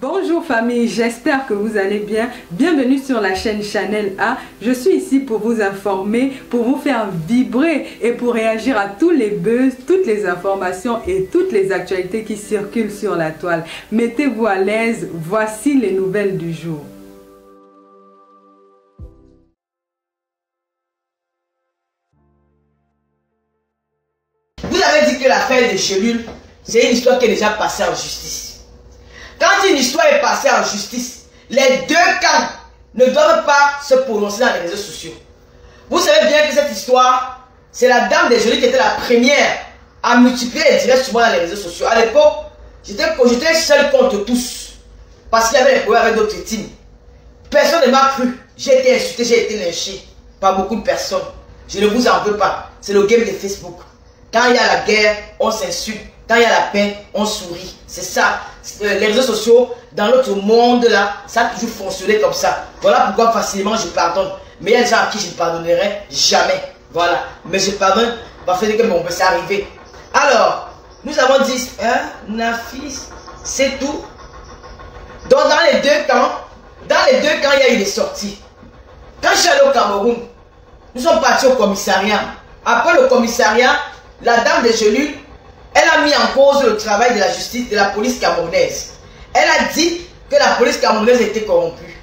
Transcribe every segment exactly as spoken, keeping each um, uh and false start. Bonjour famille, j'espère que vous allez bien. Bienvenue sur la chaîne Chanel A. Je suis ici pour vous informer, pour vous faire vibrer et pour réagir à tous les buzz, toutes les informations et toutes les actualités qui circulent sur la toile. Mettez-vous à l'aise, voici les nouvelles du jour. Vous avez dit que l'affaire de Chelul, c'est une histoire qui est déjà passée en justice. Quand une histoire est passée en justice, les deux camps ne doivent pas se prononcer dans les réseaux sociaux. Vous savez bien que cette histoire, c'est la dame des Jolies qui était la première à multiplier les directs souvent dans les réseaux sociaux. À l'époque, j'étais seul contre tous, parce qu'il y avait des problèmes avec d'autres victimes. Personne ne m'a cru. J'ai été insulté, j'ai été lynché par beaucoup de personnes. Je ne vous en veux pas. C'est le game de Facebook. Quand il y a la guerre, on s'insulte. Quand il y a la paix, on sourit. C'est ça. Les réseaux sociaux, dans notre monde là, ça a toujours fonctionné comme ça. Voilà pourquoi facilement je pardonne. Mais il y a des gens à qui je ne pardonnerai jamais. Voilà. Mais je pardonne parce que bon, ben, c'est arrivé. Alors, nous avons dit, hein, Nafis, c'est tout. Donc dans les deux camps, dans les deux camps, il y a eu des sorties. Quand je suis allé au Cameroun, nous sommes partis au commissariat. Après le commissariat, la dame des Gelules, elle a mis en cause le travail de la justice, de la police camerounaise. Elle a dit que la police camerounaise était corrompue.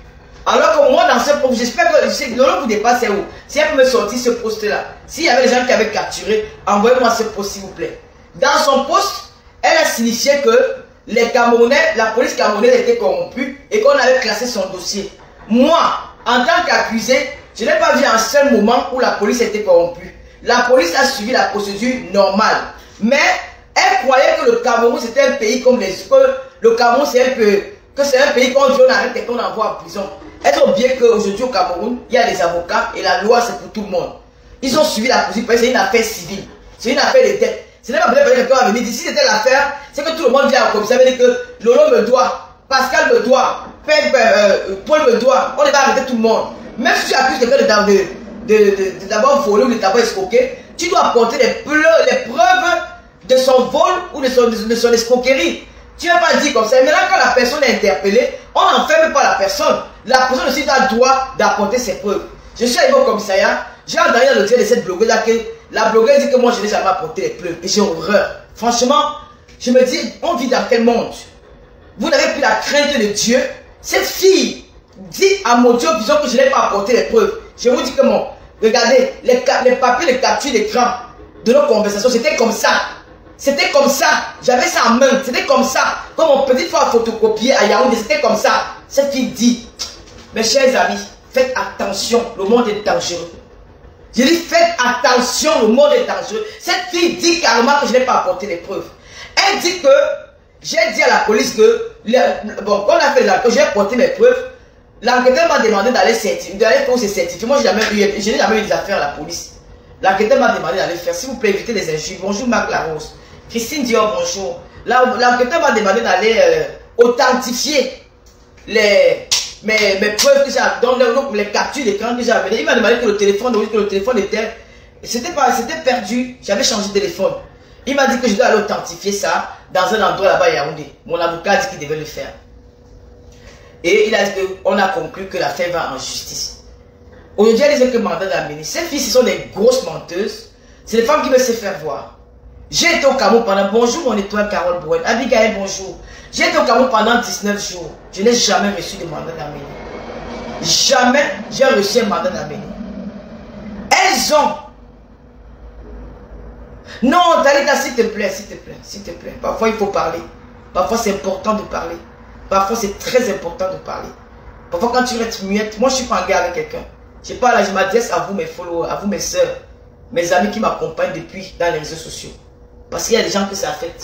Alors que moi, dans ce poste, j'espère que le nom vous dépasse, c'est où? Si elle peut me sortir ce poste-là, s'il y avait des gens qui avaient capturé, envoyez-moi ce poste, s'il vous plaît. Dans son poste, elle a signifié que les Camerounais, la police camerounaise était corrompue et qu'on avait classé son dossier. Moi, en tant qu'accusé, je n'ai pas vu un seul moment où la police était corrompue. La police a suivi la procédure normale. Mais elle croyait que le Cameroun c'était un pays comme les autres, que le Cameroun c'est un peu, que c'est un pays qu'on vient arrête et qu'on envoie en prison. Elles ont oublié qu'aujourd'hui au Cameroun, il y a des avocats et la loi c'est pour tout le monde. Ils ont suivi la procédure parce que c'est une affaire civile, c'est une affaire de tête. Ce n'est pas vrai que quelqu'un va venir. Si c'était l'affaire, c'est que tout le monde vient au commissaire, ça veut dire que Lolo me doit, Pascal me doit, Paul me doit, on va arrêter tout le monde. Même si tu accuses quelqu'un de t'avoir volé ou de t'avoir escroqué, tu dois apporter des preuves de son vol ou de son, de son escroquerie. Tu ne vas pas dire comme ça. Maintenant, quand la personne est interpellée, on n'enferme pas la personne. La personne aussi a le droit d'apporter ses preuves. Je suis arrivé au commissariat, j'ai entendu le dossier de cette blogueuse-là que la blogueuse dit que moi je n'ai jamais apporté les preuves. Et j'ai horreur. Franchement, je me dis, on vit dans quel monde? Vous n'avez plus la crainte de Dieu. Cette fille dit à mon Dieu, disons que je n'ai pas apporté les preuves. Je vous dis que mon, regardez, les, les papiers, les captures d'écran de nos conversations, c'était comme ça. C'était comme ça, j'avais ça en main, c'était comme ça. Comme mon petit frère a photocopié à Yaoundé, c'était comme ça. Cette fille dit, mes chers amis, faites attention, le monde est dangereux. Je dis, faites attention, le monde est dangereux. Cette fille dit carrément que je n'ai pas apporté les preuves. Elle dit que, j'ai dit à la police que, le, bon, on a fait là, que j'ai apporté mes preuves. L'enquêteur m'a demandé d'aller faire ces certificats. Moi, je n'ai jamais eu des affaires à la police. L'enquêteur m'a demandé d'aller faire, s'il vous plaît, évitez les injures. Bonjour Marc Larose. Christine dit bonjour. L'enquêteur m'a demandé d'aller euh, authentifier les, mes, mes preuves que j'avais, donc les captures d'écran que j'avais. Il m'a demandé que le téléphone, que le téléphone était, c'était pas, c'était perdu. J'avais changé de téléphone. Il m'a dit que je dois aller authentifier ça dans un endroit là-bas à Yaoundé. Mon avocat dit qu'il devait le faire. Et il a dit qu'on a conclu que l'affaire va en justice. Aujourd'hui, elle disait que mandat de la ministre. Ces filles, ce sont des grosses menteuses. C'est des femmes qui veulent se faire voir. J'ai été au Cameroun pendant, bonjour mon étoile Carole Bouet, Abigail bonjour. J'ai été au Cameroun pendant dix-neuf jours. Je n'ai jamais reçu de mandat d'amener. Jamais j'ai reçu un mandat d'amener. Elles ont. Non, Talitha, s'il te plaît, s'il te plaît, s'il te plaît. Parfois il faut parler. Parfois c'est important de parler. Parfois c'est très important de parler. Parfois quand tu restes muette, moi je suis pas en guerre avec quelqu'un. Je parle, je m'adresse à vous mes followers, à vous mes soeurs, mes amis qui m'accompagnent depuis dans les réseaux sociaux. Parce qu'il y a des gens que ça affecte.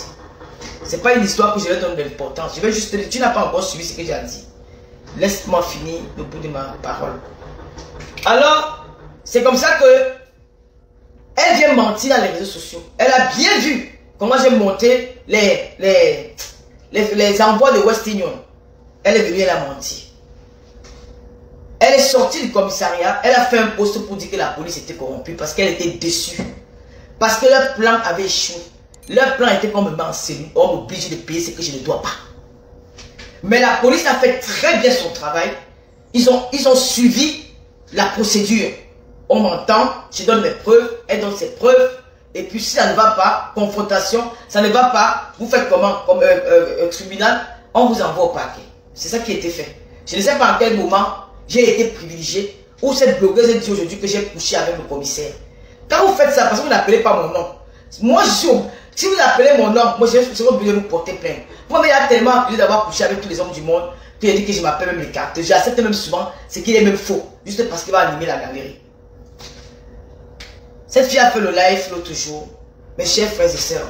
Ce n'est pas une histoire que je vais donner de l'importance. Je vais juste te dire, tu n'as pas encore suivi ce que j'ai dit. Laisse-moi finir le bout de ma parole. Alors, c'est comme ça que elle vient mentir dans les réseaux sociaux. Elle a bien vu comment j'ai monté les, les, les, les envois de West Union. Elle est venue, elle a menti. Elle est sortie du commissariat. Elle a fait un post pour dire que la police était corrompue parce qu'elle était déçue. Parce que leur plan avait échoué. Leur plan était qu'on me met en cellule. On m'oblige de payer ce que je ne dois pas. Mais la police a fait très bien son travail. Ils ont, ils ont suivi la procédure. On m'entend, je donne mes preuves, elle donne ses preuves. Et puis si ça ne va pas, confrontation, ça ne va pas, vous faites comment, comme euh, euh, tribunal, on vous envoie au parquet. C'est ça qui a été fait. Je ne sais pas à quel moment j'ai été privilégié ou cette blogueuse a dit aujourd'hui que j'ai couché avec le commissaire. Quand vous faites ça, parce que vous n'appelez pas mon nom. Moi, je suis... Si vous appelez mon nom, moi, je suis obligé de vous porter plainte. Vous m'avez tellement accusé d'avoir couché avec tous les hommes du monde que j'ai dit que je m'appelle même les cartes. J'accepte même souvent ce qu'il est même faux, juste parce qu'il va animer la galerie. Cette fille a fait le live l'autre jour. Mes chers frères et sœurs,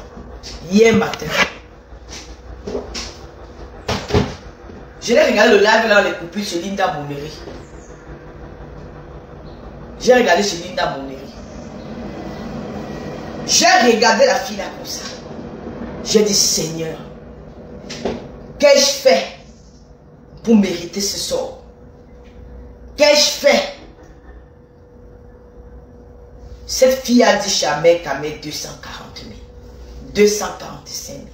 hier matin, je l'ai regardé le live là, les coupures chez Linda Mouneri. J'ai regardé chez Linda Mouneri. J'ai regardé la fille là comme ça. J'ai dit, Seigneur, qu'ai-je fait pour mériter ce sort? Qu'ai-je fait? Cette fille a dit jamais qu'à mes deux cent quarante mille, deux cent quarante-cinq mille.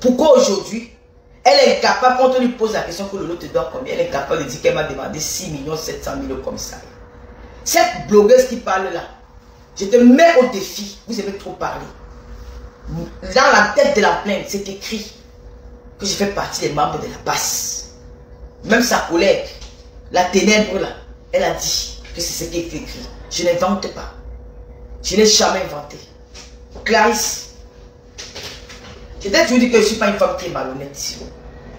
Pourquoi aujourd'hui, elle est capable, quand on lui pose la question que Lolo te donne combien, elle est capable de dire qu'elle m'a demandé six millions sept cent mille comme ça. Cette blogueuse qui parle là, je te mets au défi, vous avez trop parlé. Dans la tête de la plainte, c'est écrit que je fais partie des membres de la passe. Même sa collègue, la ténèbre là, elle a dit que c'est ce qui est écrit. Je n'invente pas. Je n'ai jamais inventé. Clarisse, je t'ai toujours dit que je ne suis pas une femme très malhonnête.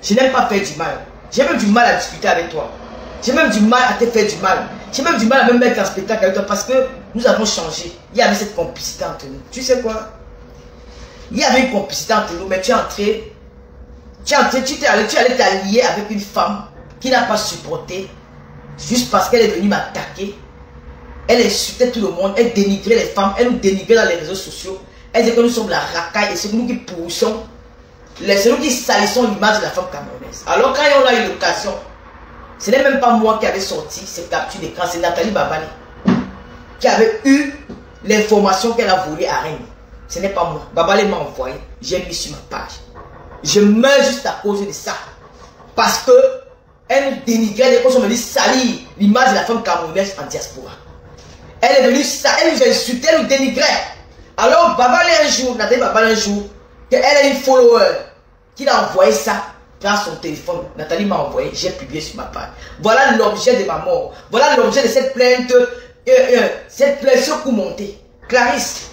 Je n'aime pas faire du mal. J'ai même du mal à discuter avec toi. J'ai même du mal à te faire du mal. J'ai même du mal à me mettre en spectacle avec toi parce que nous avons changé. Il y avait cette complicité entre nous. Tu sais quoi? Il y avait une complicité entre nous, mais tu es entré. Tu es entré, tu t'es allé, tu allais t'allier avec une femme qui n'a pas supporté juste parce qu'elle est venue m'attaquer. Elle insultait tout le monde, elle dénigrait les femmes, elle nous dénigrait dans les réseaux sociaux. Elle disait que nous sommes la racaille et c'est nous qui pourrissons, c'est nous qui salissons l'image de la femme camerounaise. Alors quand on a eu l'occasion, ce n'est même pas moi qui avait sorti cette capture d'écran, c'est Nathalie Babali qui avait eu l'information qu'elle a volée à Rennes. Ce n'est pas moi, Babali m'a envoyé, j'ai mis sur ma page. Je meurs juste à cause de ça, parce que elle nous dénigrait, des causes, on me dit salir l'image de la femme camerounaise en diaspora. Elle est venue, ça, elle nous insultait, elle nous dénigrait. Alors, Babali un jour, Nathalie Babali un jour, qu'elle est une follower, qui a envoyé ça dans son téléphone. Nathalie m'a envoyé, j'ai publié sur ma page. Voilà l'objet de ma mort. Voilà l'objet de cette plainte, euh, euh, cette plainte sur coup monté. Clarisse,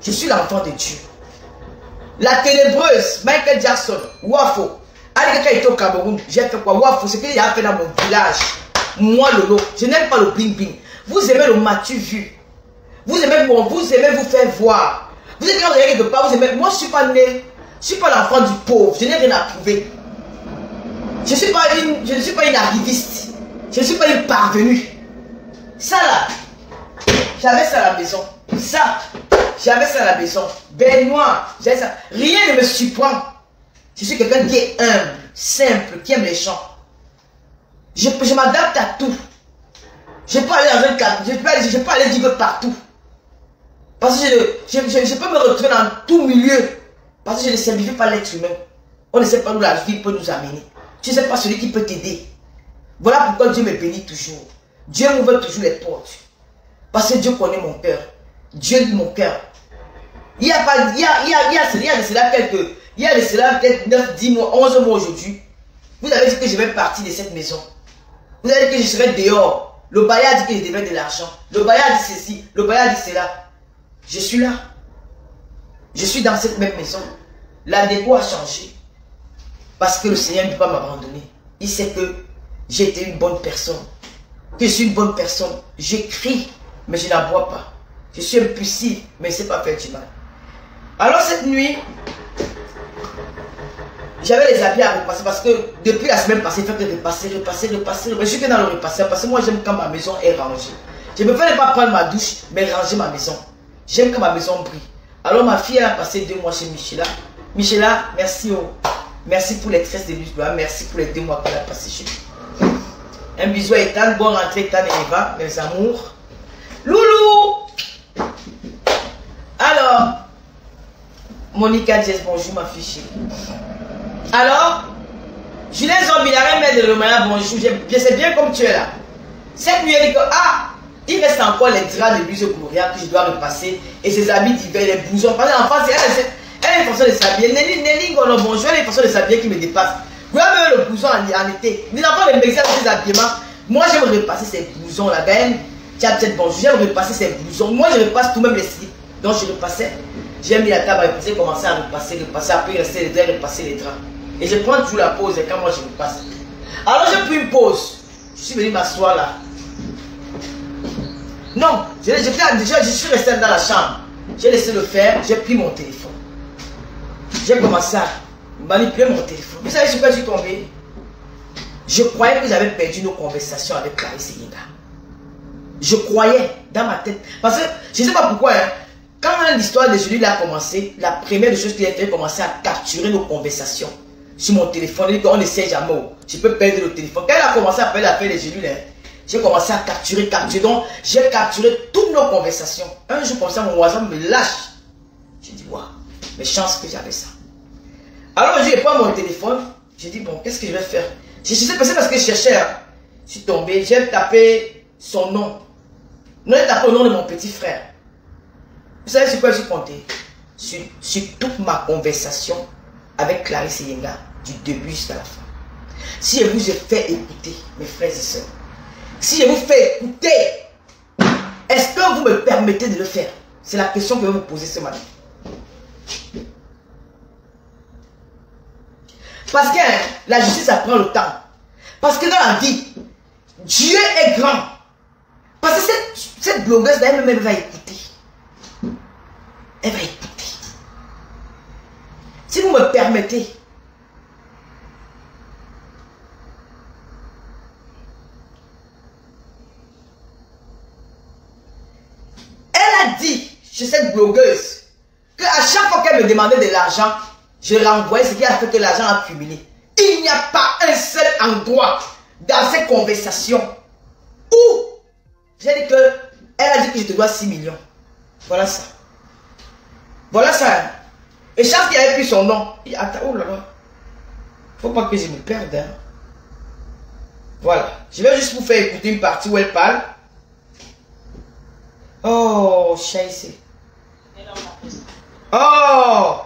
je suis l'enfant de Dieu. La ténébreuse, Michael Jackson, Wafo, allez, quand il était au Cameroun, j'ai fait quoi? Wafo, c'est ce qu'il a fait dans mon village. Moi, Lolo, je n'aime pas le bling-bling. Vous aimez le matu vu. Vous aimez, bon, vous aimez vous faire voir. Vous êtes quand vous avez quelque part, vous aimez. Moi, je ne suis pas né. Je ne suis pas l'enfant du pauvre. Je n'ai rien à prouver. Je ne suis pas une, je ne suis pas une arriviste. Je ne suis pas une parvenue. Ça là, j'avais ça à la maison. Ça, j'avais ça à la maison. Benoît, j'avais ça. Rien ne me surprend. Je suis quelqu'un qui est humble, simple, qui aime les gens. Je, je m'adapte à tout. Je peux aller dans un cadre, je peux aller, je peux aller vivre partout. Parce que je, je, je, je peux me retrouver dans tout milieu. Parce que je ne sais vivre pas l'être humain. On ne sait pas où la vie peut nous amener. Tu ne sais pas celui qui peut t'aider. Voilà pourquoi Dieu me bénit toujours. Dieu m'ouvre toujours les portes. Parce que Dieu connaît mon cœur. Dieu dit mon cœur. Il y a pas, il y a, il y a, il y a, il y a de cela quelques, il y a de cela peut-être neuf, dix mois, onze mois aujourd'hui. Vous avez dit que je vais partir de cette maison. Vous avez dit que je serai dehors. Le bailleur dit que je devais de l'argent. Le bailleur dit ceci. Le bailleur dit cela. Je suis là. Je suis dans cette même maison. La déco a changé. Parce que le Seigneur ne peut pas m'abandonner. Il sait que j'ai été une bonne personne. Que je suis une bonne personne. J'écris, mais je n'aboie pas. Je suis impulsive, mais je ne sais pas faire du mal. Alors cette nuit, j'avais les habits à repasser parce que depuis la semaine passée, il faut que repasser, repasser, repasser, repasser. Je suis que dans le repasser parce que moi j'aime quand ma maison est rangée. Je ne préfère pas prendre ma douche, mais ranger ma maison. J'aime quand ma maison brille. Alors ma fille a passé deux mois chez Michela. Michela, merci. Oh. Merci pour les tresses de Luz Douya. Merci pour les deux mois qu'elle a passé chez nous. Un bisou à Ethan. Bon rentrée Ethan et Eva, mes amours. Loulou! Alors, Monica Jess, bonjour ma fille. Alors, Gilet zombie, il a remis de Lolomania, bonjour, je sais bien comme tu es là. Cette nuit, elle dit que, ah, il reste encore les draps de buse pour rien que je dois repasser et ses habits d'hiver, les blousons. Parce qu'en face, elle a une façon de s'habiller. Nelly, Nelly, on a bonjour, elle a une façon de s'habiller qui me dépasse. Regardez le blouson en été. Mais d'abord, les médecins de ses habillements. Moi, j'aime repasser ces blousons là, ben. Tiens, peut-être bonjour, j'aime repasser ces blousons. Moi, je repasse tout même les slips. Donc, je repassais. J'ai mis la table à repasser, commencer à repasser, repasser, après rester les draps, repasser les draps. Et je prends toujours la pause quand moi je repasse. Alors, j'ai pris une pause. Je suis venu m'asseoir là. Non, je, je, je, je suis resté dans la chambre. J'ai laissé le faire, j'ai pris mon téléphone. J'ai commencé à manipuler mon téléphone. Vous savez sur quoi je suis tombé? Je croyais que j'avais perdu nos conversations avec Clarisse Eyenga. Je croyais dans ma tête. Parce que je ne sais pas pourquoi, hein, quand l'histoire de Julie a commencé, la première des choses qui a fait, commencer à capturer nos conversations sur mon téléphone. On ne sait jamais où. Je peux perdre le téléphone. Quand elle a commencé à perdre l'affaire de Julie, j'ai commencé à capturer, capturer. Donc, j'ai capturé toutes nos conversations. Un jour, comme ça, mon voisin me lâche. J'ai dit, waouh, mes chances que j'avais ça. Alors, je prends mon téléphone. J'ai dit, bon, qu'est-ce que je vais faire? Je suis passé parce que je cherchais. Hein. Je suis tombé, j'ai tapé son nom. Non, j'ai tapé le nom de mon petit frère. Vous savez sur quoi je suis compté? Sur, sur toute ma conversation avec Clarisse Eyenga, du début jusqu'à la fin. Si je vous ai fait écouter, mes frères et sœurs, si je vous fais écouter, est-ce que vous me permettez de le faire? C'est la question que je vais vous poser ce matin. Parce que hein, la justice, ça prend le temps. Parce que dans la vie, Dieu est grand. Parce que cette, cette blogueuse-là, elle-même, elle va écouter. Elle va écouter. Si vous me permettez, chez cette blogueuse, que à chaque fois qu'elle me demandait de l'argent, je renvoyais ce qui a fait que l'argent a cumulé. Il n'y a pas un seul endroit dans ces conversations où j'ai dit que elle a dit que je te dois six millions. Voilà ça. Voilà ça. Hein. Et chaque qui avait pris son nom, il attend, oh là là, faut pas que je me perde. Hein. Voilà. Je vais juste vous faire écouter une partie où elle parle. Oh, chassé. Oh!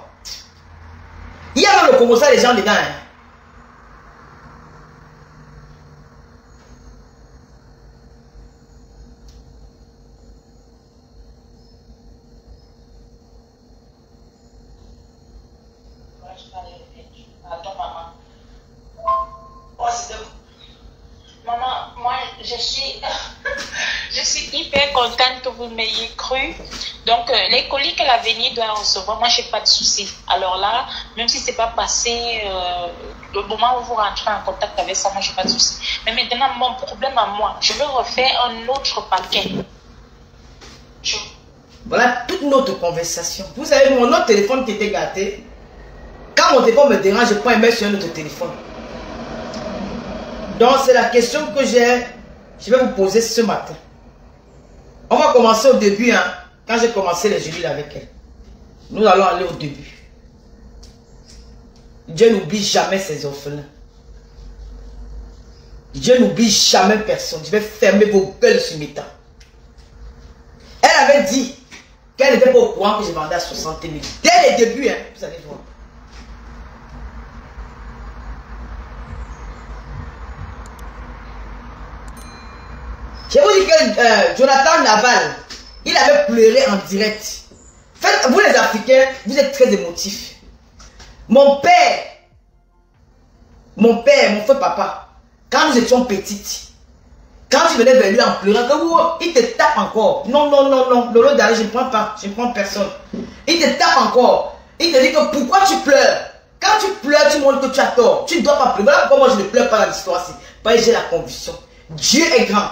Il y a le Congo, ça, les gens dedans. Hein. M'ayez cru. Donc, euh, les colis que la Vénie doit recevoir, moi, j'ai pas de souci. Alors là, même si c'est pas passé, euh, le moment où vous rentrez en contact avec ça, moi, j'ai pas de souci. Mais maintenant, mon problème à moi, je veux refaire un autre paquet. Je... Voilà toute notre conversation. Vous savez, mon autre téléphone qui était gâté, quand mon téléphone me dérange, je prends un mail sur un autre téléphone. Donc, c'est la question que j'ai, je vais vous poser ce matin. On va commencer au début, hein, quand j'ai commencé les génies avec elle. Nous allons aller au début. Dieu n'oublie jamais ses orphelins. Dieu n'oublie jamais personne. Je vais fermer vos gueules sur mes temps. Elle avait dit qu'elle n'était pas au courant que je vendais à soixante mille. Dès le début, hein, vous allez voir. Je vous dis que euh, Jonathan Naval, il avait pleuré en direct. Faites, vous les Africains, vous êtes très émotifs. Mon père, mon père, mon frère papa, quand nous étions petites, quand je venais vers lui en pleurant, que, oh, il te tape encore. Non, non, non, non, Lolo d'aller, je ne prends pas, je ne prends personne. Il te tape encore. Il te dit que pourquoi tu pleures? Quand tu pleures, tu montres que tu as tort. Tu ne dois pas pleurer. Voilà pourquoi moi je ne pleure pas dans l'histoire. Parce que j'ai la conviction. Dieu est grand.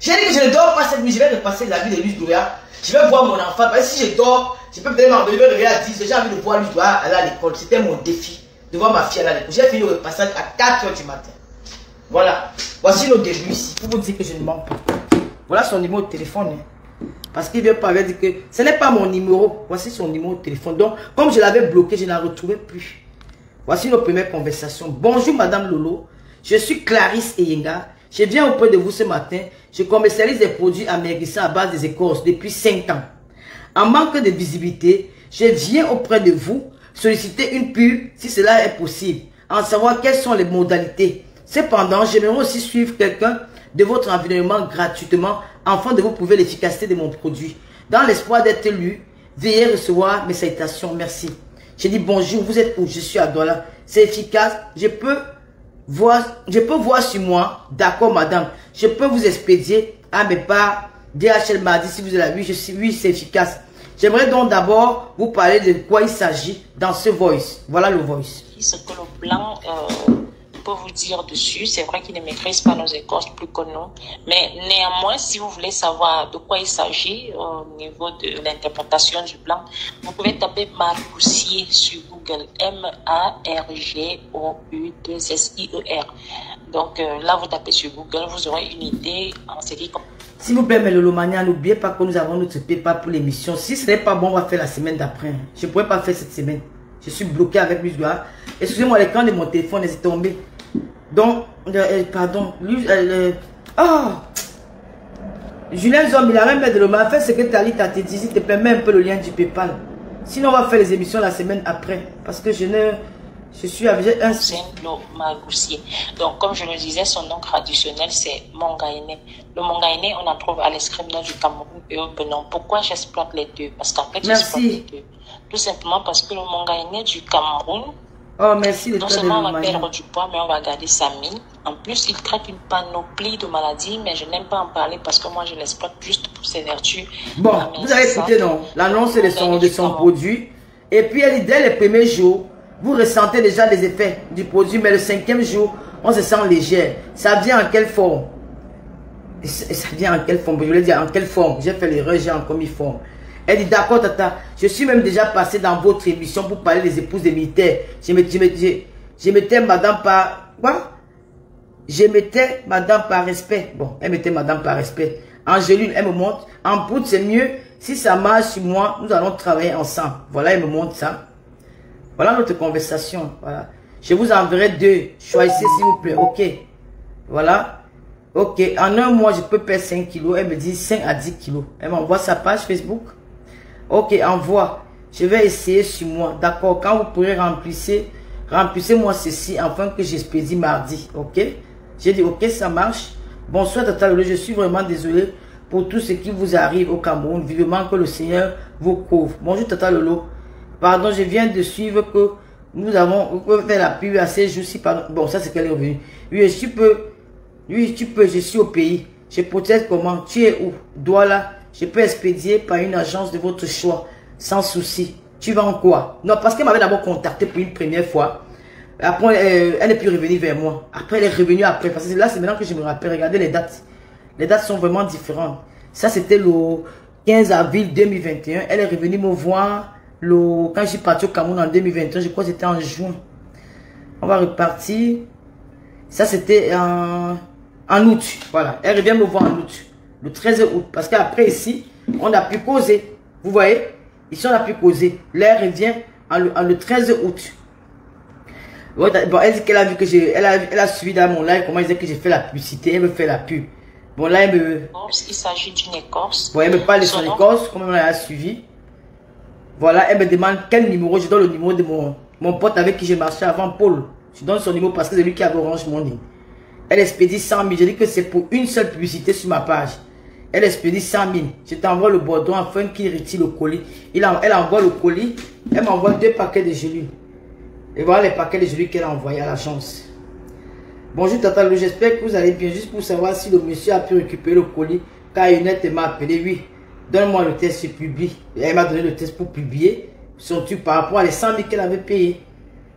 J'ai dit que je ne dors pas cette nuit, je vais repasser la vie de Luz Douya. Je vais voir mon enfant, parce que si je dors, je peux peut-être m'endormir, je vais réveiller à dix heures, j'ai envie de voir Luz Douya aller à l'école. C'était mon défi, de voir ma fille aller à l'école. J'ai fini le repassage à quatre heures du matin. Voilà, voici nos débuts ici, pour vous dire que je ne manque pas. Voilà son numéro de téléphone, hein. Parce qu'il vient pas avec dire que ce n'est pas mon numéro, voici son numéro de téléphone. Donc, comme je l'avais bloqué, je ne la retrouvais plus. Voici nos premières conversations. Bonjour Madame Lolo, je suis Clarisse Eyenga. Je viens auprès de vous ce matin. Je commercialise des produits amaigrissants à base des écorces depuis cinq ans. En manque de visibilité, je viens auprès de vous solliciter une pub si cela est possible, en savoir quelles sont les modalités. Cependant, j'aimerais aussi suivre quelqu'un de votre environnement gratuitement afin de vous prouver l'efficacité de mon produit. Dans l'espoir d'être lu, veuillez recevoir mes salutations. Merci. Je dis bonjour, vous êtes où? Je suis à Douala. C'est efficace. Je peux voir, je peux voir sur moi. D'accord, madame. Je peux vous expédier à mes parts. D H L m'a dit si vous avez vu, je suis, oui, c'est efficace. J'aimerais donc d'abord vous parler de quoi il s'agit dans ce voice. Voilà le voice. Ce que le blanc euh, peut vous dire dessus, c'est vrai qu'il ne maîtrise pas nos écorces plus que nous. Mais néanmoins, si vous voulez savoir de quoi il s'agit au niveau de l'interprétation du blanc, vous pouvez taper Margoussier sur Google. M A R G O U deux S I E R. Donc euh, là, vous tapez sur Google, vous aurez une idée en ce qui concerne. S'il vous plaît, mais Lolomania, n'oubliez pas que nous avons notre PayPal pour l'émission. Si ce n'est pas bon, on va faire la semaine d'après. Je ne pourrais pas faire cette semaine. Je suis bloqué avec Luz Douya. Excusez-moi, l'écran de mon téléphone est tombé. Donc, euh, pardon. Luz, euh, oh Julien Zom, il a rien de l'homme. Fais ce que Talitha te dit, s'il te plaît, mets un peu le lien du PayPal. Sinon, on va faire les émissions la semaine après. Parce que je ne... Je suis avec un Lolomania. Donc, comme je le disais, son nom traditionnel, c'est Mangaïné. Le Mangaïné, on en trouve à l'escrime du Cameroun et au Benin. Pourquoi j'exploite les deux? Parce qu'après, j'exploite les deux. Tout simplement parce que le Mangaïné du Cameroun, oh, merci, non seulement on va perdre du poids, mais on va garder sa mine. En plus, il traite une panoplie de maladies, mais je n'aime pas en parler parce que moi, je l'exploite juste pour ses vertus. Bon, vous avez écouté, non? L'annonce de son, de son produit. Et puis, elle dit, dès les premiers jours, vous ressentez déjà les effets du produit, mais le cinquième jour, on se sent léger. Ça vient en quelle forme? Ça vient en quelle forme? Je voulais dire en quelle forme? J'ai fait l'erreur, j'ai encore mis forme. Elle dit, d'accord, tata, je suis même déjà passé dans votre émission pour parler des épouses des militaires. Je mettais, je, je mettais madame par... Quoi? Je mettais madame par respect. Bon, elle mettait madame par respect. Angéline, elle me montre. En poudre, c'est mieux. Si ça marche sur moi, nous allons travailler ensemble. Voilà, elle me montre ça. Voilà notre conversation. Voilà. Je vous enverrai deux. Choisissez s'il vous plaît. Ok. Voilà. Ok. En un mois, je peux perdre cinq kilos. Elle me dit cinq à dix kilos. Elle m'envoie sa page Facebook. Ok. Envoie. Je vais essayer sur moi. D'accord. Quand vous pourrez remplissez, remplissez-moi ceci afin que j'expédie mardi. Ok. J'ai dit ok, ça marche. Bonsoir, Tata Lolo. Je suis vraiment désolé pour tout ce qui vous arrive au Cameroun. Vivement que le Seigneur vous couvre. Bonjour, Tata Lolo. Pardon, je viens de suivre que nous avons fait la pub à ces jours-ci. Bon, ça c'est qu'elle est revenue. Oui, tu peux. Oui, tu peux. Je suis au pays. Je protège comment? Tu es où? Douala. Je peux expédier par une agence de votre choix. Sans souci. Tu vas en quoi? Non, parce qu'elle m'avait d'abord contacté pour une première fois. Après, euh, elle n'est plus revenue vers moi. Après, elle est revenue après. Parce que là, c'est maintenant que je me rappelle. Regardez les dates. Les dates sont vraiment différentes. Ça, c'était le quinze avril deux mille vingt et un. Elle est revenue me voir. Le, quand je suis parti au Cameroun en deux mille vingt et un, je crois que c'était en juin. On va repartir. Ça, c'était en, en août. Voilà. Elle revient me voir en août. Le treize août. Parce qu'après, ici, on a pu causer. Vous voyez? Ici, on a pu causer. Là, elle revient en le, en le treize août. Bon, elle dit qu'elle a vu que j'ai... Elle a, elle a suivi dans mon live comment elle disait que j'ai fait la publicité. Elle me fait la pub. Bon, là, elle me... Il s'agit d'une écorce. Bon, elle me parle de son écorce. Comment elle a suivi? Voilà, elle me demande quel numéro. Je donne le numéro de mon, mon pote avec qui j'ai marché avant, Paul. Je donne son numéro parce que c'est lui qui avait Orange Money. Elle expédie cent mille. Je dis que c'est pour une seule publicité sur ma page. Elle expédie cent mille. Je t'envoie le bordon afin qu'il retire le colis. Il en, elle envoie le colis. Elle m'envoie deux paquets de gelus. Et voilà les paquets de gelus qu'elle a envoyés à l'agence. Bonjour Tata Lou, j'espère que vous allez bien. Juste pour savoir si le monsieur a pu récupérer le colis. Car Yonette m'a appelé, oui. Donne-moi le test, je publie. Elle m'a donné le test pour publier son truc par rapport à les cent mille qu'elle avait payé.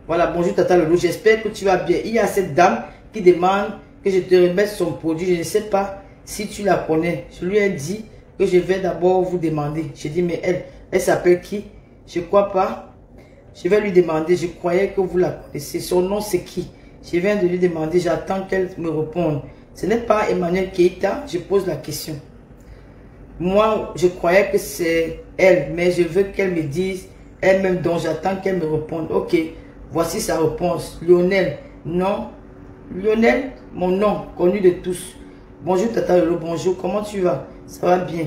Voilà, bonjour Tata Lolo, j'espère que tu vas bien. Il y a cette dame qui demande que je te remette son produit. Je ne sais pas si tu la connais. Je lui ai dit que je vais d'abord vous demander. J'ai dit, mais elle, elle s'appelle qui? Je ne crois pas. Je vais lui demander. Je croyais que vous la connaissez. Son nom, c'est qui? Je viens de lui demander. J'attends qu'elle me réponde. Ce n'est pas Emmanuel Keïta. Je pose la question. Moi, je croyais que c'est elle, mais je veux qu'elle me dise elle-même, donc j'attends qu'elle me réponde. Ok, Voici sa réponse. Lionel, non. Lionel, mon nom, connu de tous. Bonjour Tata Lolo, bonjour, comment tu vas? Ça va bien.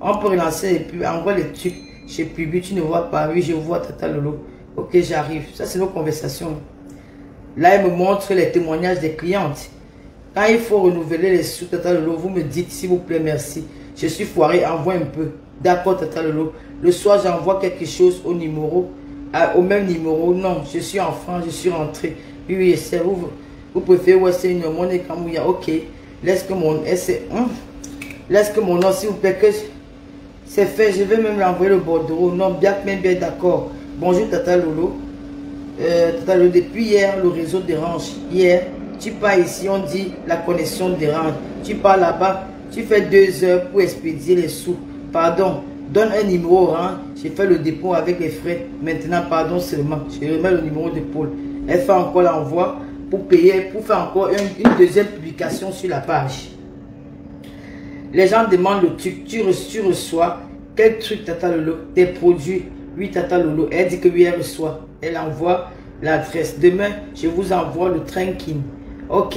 On peut relancer et puis envoie les trucs chez Publi, tu ne vois pas. Oui, je vois Tata Lolo. Ok, j'arrive. Ça, c'est nos conversations. Là, elle me montre les témoignages des clientes. Quand il faut renouveler les sous, Tata Lolo, vous me dites, s'il vous plaît, merci. Je suis foiré, envoie un peu. D'accord, Tata Lolo. Le soir, j'envoie quelque chose au numéro, à, au même numéro. Non, je suis en France, je suis rentré. Oui, oui, c'est vous. Vous préférez, ouais, c'est une monnaie camouya. Ok, laisse que mon hum, laisse que mon nom, s'il vous plaît, que c'est fait. Je vais même l'envoyer le bordereau. Non, bien, même bien, d'accord. Bonjour, Tata Lolo. Euh, Tata Lolo, depuis hier, le réseau dérange. Hier, tu pars ici, on dit la connexion dérange. Tu pars là-bas, tu fais deux heures pour expédier les sous. Pardon, donne un numéro orange. J'ai fait le dépôt avec les frais. Maintenant, pardon seulement. Je remets le numéro de Paul. Elle fait encore l'envoi pour payer, pour faire encore une, une deuxième publication sur la page. Les gens demandent le truc. Tu reçois quel truc, Tata Lolo? Tes produits. Oui, Tata Lolo. Elle dit que oui, elle reçoit. Elle envoie l'adresse. Demain, je vous envoie le train Kim. Ok.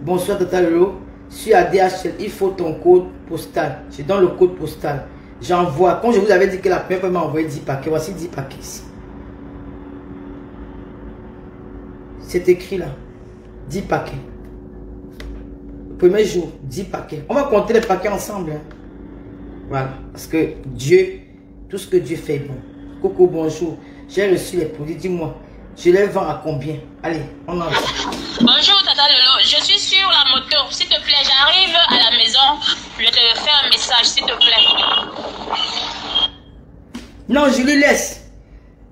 Bonsoir, Tata Lolo. Sur la D H L, il faut ton code postal. Je donne le code postal. J'envoie. Quand je vous avais dit que la première fois m'a envoyé dix paquets, voici dix paquets ici. C'est écrit là. dix paquets. Premier jour, dix paquets. On va compter les paquets ensemble. Hein. Voilà. Parce que Dieu, tout ce que Dieu fait est bon. Coucou, bonjour. J'ai reçu les produits. Dis-moi, je les vends à combien? Allez, on en va. Bonjour, Tata Lolo. Je suis sur la moto. S'il te plaît, j'arrive à la maison. Je te fais un message, s'il te plaît. Non, je les laisse.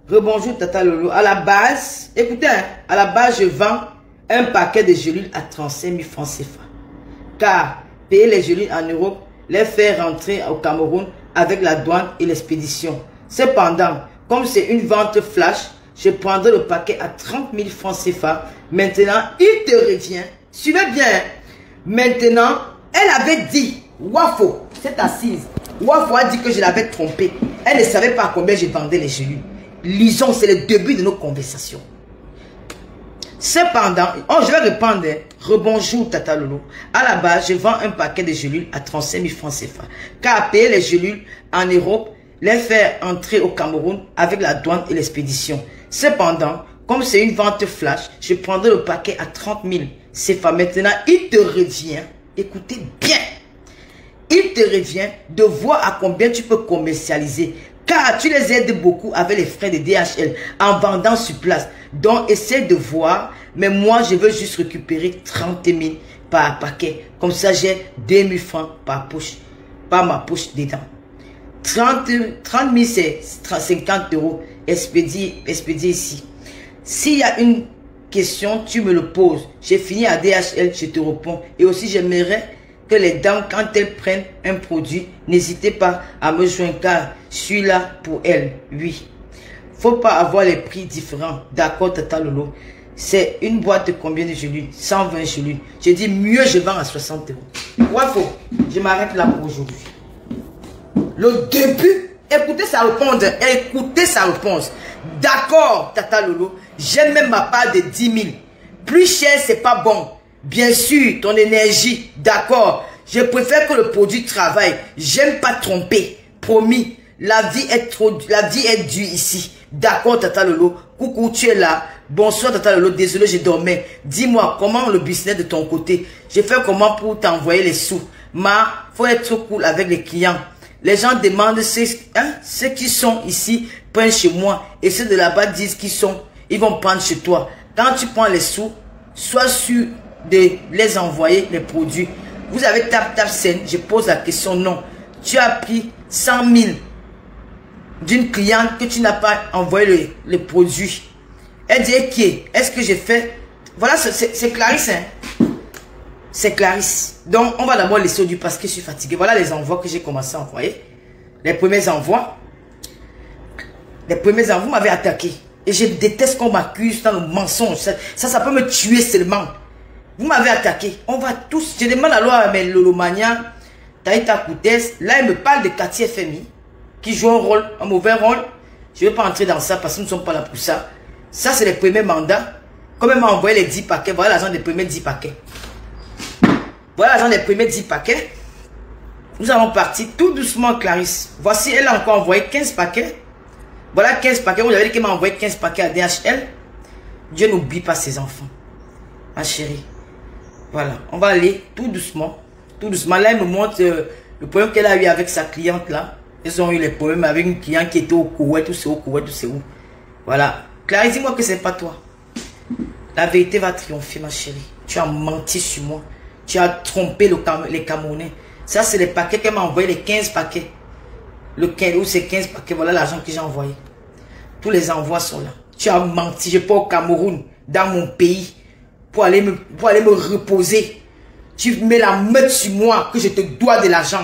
Rebonjour, Tata Lolo. À la base, écoutez, à la base, je vends un paquet de gélules à trente-cinq mille francs C F A. Car payer les gélules en Europe, les faire rentrer au Cameroun avec la douane et l'expédition. Cependant, comme c'est une vente flash, je prendrai le paquet à trente mille francs C F A. Maintenant, il te revient. Suivez bien. Maintenant, elle avait dit, Wafo, cette assise, Wafo a dit que je l'avais trompée. Elle ne savait pas à combien je vendais les gélules. Lisons, c'est le début de nos conversations. Cependant, oh, je vais répondre. Rebonjour, Tata Lolo. À la base, je vends un paquet de gélules à trente-cinq mille francs C F A. Car payer les gélules en Europe, les faire entrer au Cameroun avec la douane et l'expédition. Cependant, comme c'est une vente flash, je prendrai le paquet à trente mille C F A. Maintenant, il te revient, écoutez bien, il te revient de voir à combien tu peux commercialiser. Car tu les aides beaucoup avec les frais de D H L en vendant sur place. Donc, essaie de voir. Mais moi, je veux juste récupérer trente mille par paquet. Comme ça, j'ai deux mille francs par poche, par ma poche dedans. trente mille, c'est cinquante euros. Expédie, expédie ici. S'il y a une question, tu me le poses. J'ai fini à D H L, je te réponds. Et aussi, j'aimerais que les dames, quand elles prennent un produit, n'hésitez pas à me joindre car je suis là pour elles. Oui. Faut pas avoir les prix différents. D'accord, Tata Lolo. C'est une boîte de combien de gélules? cent vingt gélules. Je dis mieux, je vends à soixante euros. Wafo, je m'arrête là pour aujourd'hui. Le début, écoutez sa réponse, écoutez sa réponse. D'accord, Tata Lolo, j'ai même ma part de dix mille. Plus cher, c'est pas bon. Bien sûr, ton énergie, d'accord. Je préfère que le produit travaille. J'aime pas tromper, promis. La vie est trop, la vie est dure ici. D'accord, Tata Lolo. Coucou, tu es là. Bonsoir, Tata Lolo. Désolé, je dormais. Dis-moi, comment le business de ton côté? J'ai fait comment pour t'envoyer les sous? Ma, faut être cool avec les clients. Les gens demandent ceux, hein, ceux qui sont ici prennent chez moi et ceux de là-bas disent qu'ils sont, ils vont prendre chez toi. Quand tu prends les sous, sois sûr de les envoyer les produits. Vous avez TapTapSend, je pose la question non. Tu as pris cent mille d'une cliente que tu n'as pas envoyé le, le produit. Elle dit ok, est-ce que j'ai fait? Voilà, c'est Clarisse. Hein? C'est Clarisse. Donc, on va d'abord laisser du parce que je suis fatigué. Voilà les envois que j'ai commencé à envoyer. Les premiers envois. Les premiers envois m'avaient attaqué. Et je déteste qu'on m'accuse dans le mensonge. Ça, ça, ça peut me tuer seulement. Vous m'avez attaqué. On va tous. Je demande alors à mes Lolomania, Talitha Koum. Là, elle me parle de quartier F M I qui joue un rôle, un mauvais rôle. Je ne vais pas entrer dans ça parce que nous ne sommes pas là pour ça. Ça, c'est les premiers mandats. Quand même, envoyé les dix paquets. Voilà l'argent des premiers dix paquets. Voilà l'argent des premiers dix paquets. Nous allons partir tout doucement, Clarisse. Voici, elle a encore envoyé quinze paquets. Voilà quinze paquets. Vous avez dit qu'elle m'a envoyé quinze paquets à D H L. Dieu n'oublie pas ses enfants. Ma chérie. Voilà. On va aller tout doucement. Tout doucement. Là, elle me montre euh, le problème qu'elle a eu avec sa cliente là. Ils ont eu les problèmes avec une cliente qui était au Koweït, tout c'est au Koweït, tout c'est où. Voilà. Clarisse, dis-moi que c'est pas toi. La vérité va triompher, ma chérie. Tu as menti sur moi. Tu as trompé le Cam les Camerounais. Ça, c'est les paquets qu'elle m'a envoyé, les quinze paquets. Le quinze, ou ces quinze paquets, voilà l'argent que j'ai envoyé. Tous les envois sont là. Tu as menti, je pars au Cameroun, dans mon pays, pour aller me, pour aller me reposer. Tu mets la meute sur moi, que je te dois de l'argent.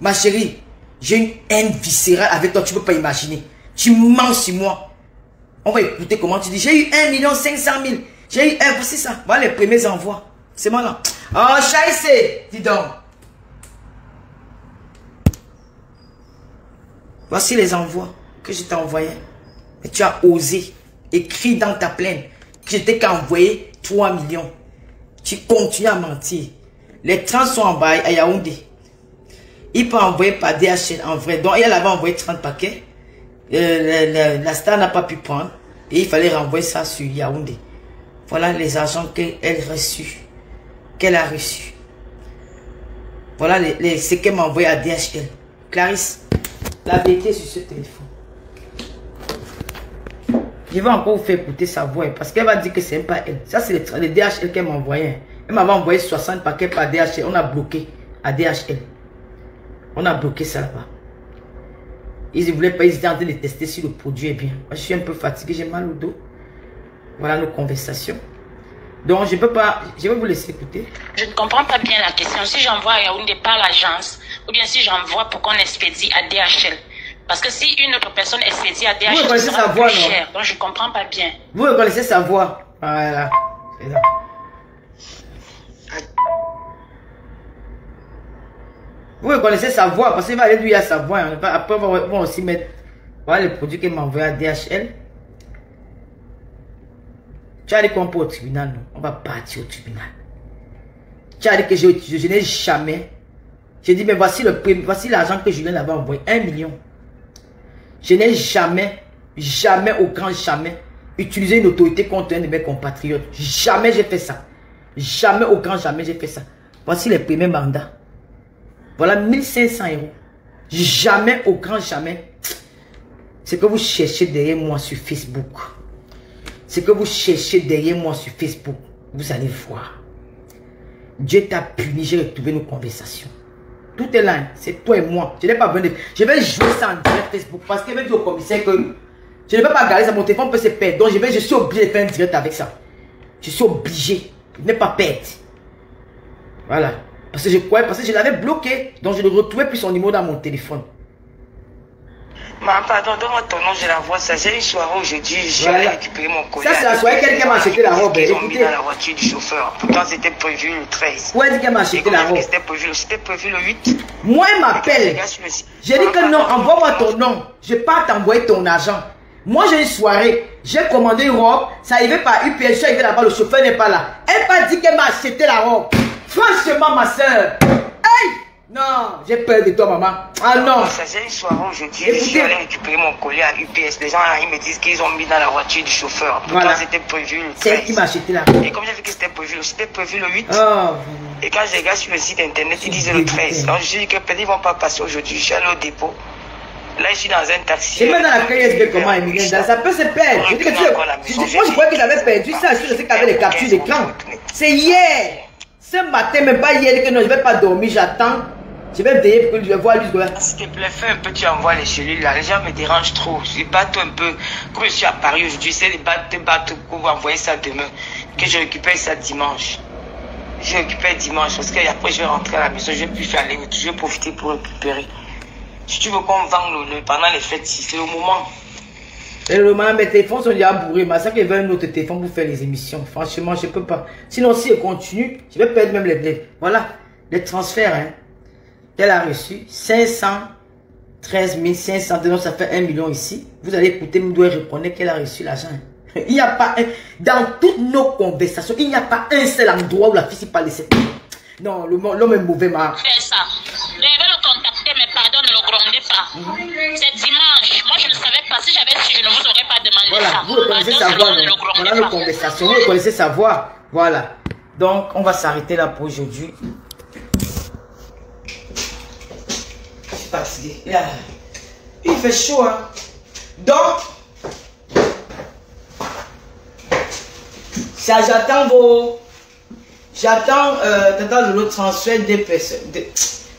Ma chérie, j'ai une haine viscérale avec toi, tu ne peux pas imaginer. Tu mens sur moi. On va écouter comment tu dis. J'ai eu un million cinq cent mille. J'ai eu un, voici ça. Voilà les premiers envois. C'est moi là. Oh, chassé, dis donc. Voici les envois que je t'ai envoyés. Et tu as osé écrire dans ta plaine que je t'ai qu'envoyé trois millions. Tu continues à mentir. Les trains sont en bail à Yaoundé. Il peut envoyer par D H L en vrai. Donc, elle avait envoyé trente paquets. Euh, la, la, la star n'a pas pu prendre. Et il fallait renvoyer ça sur Yaoundé. Voilà les argents qu'elle a reçus. Qu'elle a reçus. Voilà les, les, ce qu'elle m'a envoyé à D H L. Clarisse, la vérité sur ce téléphone. Je vais encore vous faire écouter sa voix. Parce qu'elle va dire que c'est pas elle. Ça, c'est les, les D H L qu'elle m'a envoyé. Elle m'avait envoyé soixante paquets par D H L. On a bloqué à D H L. On a bloqué ça là-bas. Ils ne voulaient pas, ils étaient en train de tester si le produit est bien. Moi, je suis un peu fatigué, j'ai mal au dos. Voilà nos conversations. Donc, je ne peux pas, je vais vous laisser écouter. Je ne comprends pas bien la question. Si j'envoie à Yaoundé par l'agence, ou bien si j'envoie pour qu'on expédie à D H L. Parce que si une autre personne expédie à D H L, c'est plus voix, cher. Non? Donc, je ne comprends pas bien. Vous reconnaissez sa voix. Voilà. Là. Vous reconnaissez sa voix, parce qu'il va aller lui à sa voix. Après, on va aussi mettre voilà, les produits qu'elle m'a envoyé à D H L. Tu as dit qu'on peut au tribunal, non? On va partir au tribunal. Tu as dit que je, je, je n'ai jamais. J'ai dit, mais voici le prix, voici l'argent que Julien avait envoyé, un million. Je n'ai jamais, jamais, au grand jamais, utilisé une autorité contre un de mes compatriotes. Jamais j'ai fait ça. Jamais, au grand jamais, j'ai fait ça. Voici les premiers mandats. Voilà mille cinq cents euros. Jamais, au grand jamais. C'est que vous cherchez derrière moi sur Facebook. C'est que vous cherchez derrière moi sur Facebook. Vous allez voir. Dieu t'a puni, j'ai retrouvé nos conversations. Tout est là, c'est toi et moi. Je n'ai pas besoin de... Je vais jouer ça en direct Facebook parce que même dit au commissaire que je ne peux pas garder ça, mon téléphone peut se perdre. Donc je, vais, je suis obligé de faire un direct avec ça. Je suis obligé de ne pas perdre. Voilà. Parce que je croyais, parce que je l'avais bloqué. Donc je ne retrouvais plus son numéro dans mon téléphone. Maman, pardon, donne-moi ton nom, je la vois ça. J'ai une soirée aujourd'hui, j'ai voilà. récupéré mon collier. Ça, c'est la soirée, quelqu'un m'a acheté la robe. Ils ont mis dans la voiture du chauffeur. Pourtant, c'était prévu le treize. Ouais, quelqu'un m'a acheté la robe. C'était prévu, prévu le huit. Moi, il m'appelle. J'ai dit que non, envoie-moi ton nom. Je ne vais pas t'envoyer ton argent. Moi, j'ai une soirée. J'ai commandé une robe. Ça arrivait par U P S. Je suis arrivé là-bas, le chauffeur n'est pas là. Elle m'a dit qu'elle m'a acheté la robe. Franchement, ma soeur, hey, non, j'ai peur de toi, maman. Ah non. Ça, j'ai une soirée aujourd'hui. Je suis allé récupérer mon collier à U P S. Les gens, ils me disent qu'ils ont mis dans la voiture du chauffeur. Pourtant, voilà. C'était prévu le treize. C'est elle qui m'a acheté là. Et comme j'ai vu que c'était prévu, c'était prévu le huit. Oh. Et quand je regarde sur le site internet, ils disent le treize. Donc, je dis que peut-être ils vont pas passer aujourd'hui. Je suis allé au dépôt. Là, je suis dans un taxi. Je vais dans la K S B comment, Emilien. Ça peut se perdre. Je dis que tu... Moi, je croyais qu'ils avaient perdu ça. Je sais qu'ils avaient les captures d'écran. C'est hier. Ce matin, même pas hier, que non, je vais pas dormir, j'attends. Je vais veiller pour que je vois Luz Douya. S'il te plaît, fais un peu, tu envoies les cellules là. Les gens me dérangent trop. Je batte un peu. Quand je suis à Paris aujourd'hui, c'est les battes, battes, pour envoyer ça demain. Que je récupère ça dimanche. Je récupère dimanche parce qu'après, je vais rentrer à la maison. Je vais plus faire les routes. Je vais profiter pour récupérer. Si tu veux qu'on vende le, le, pendant les fêtes, c'est le moment. Et le moment, mes téléphones sont déjà bourrés. Ma sœur, il veut un autre téléphone pour faire les émissions. Franchement, je ne peux pas. Sinon, si elle continue, je vais perdre même les blés. Voilà, les transferts. Hein. Elle a reçu cinq cent treize mille cinq cents. Donc, ça fait un million ici. Vous allez écouter, vous devez reconnaître qu'elle a reçu l'argent. Il n'y a pas un... Dans toutes nos conversations, il n'y a pas un seul endroit où la fille s'est pas laissée. Non, l'homme est mauvais, Marc. Fais ça. Je vais le contacter, mais pardon, ne le grondez pas. Mm-hmm. C'est dimanche. Moi, je ne savais pas. Si j'avais su, je ne vous aurais pas demandé voilà, ça. Vous le connaissez sa voix. On a nos conversations. Vous le connaissez sa voix. Voilà. Donc, on va s'arrêter là pour aujourd'hui. Je suis fatiguée. Il fait chaud, hein. Donc, ça, j'attends vos... J'attends euh, le transfert des personnes. Des...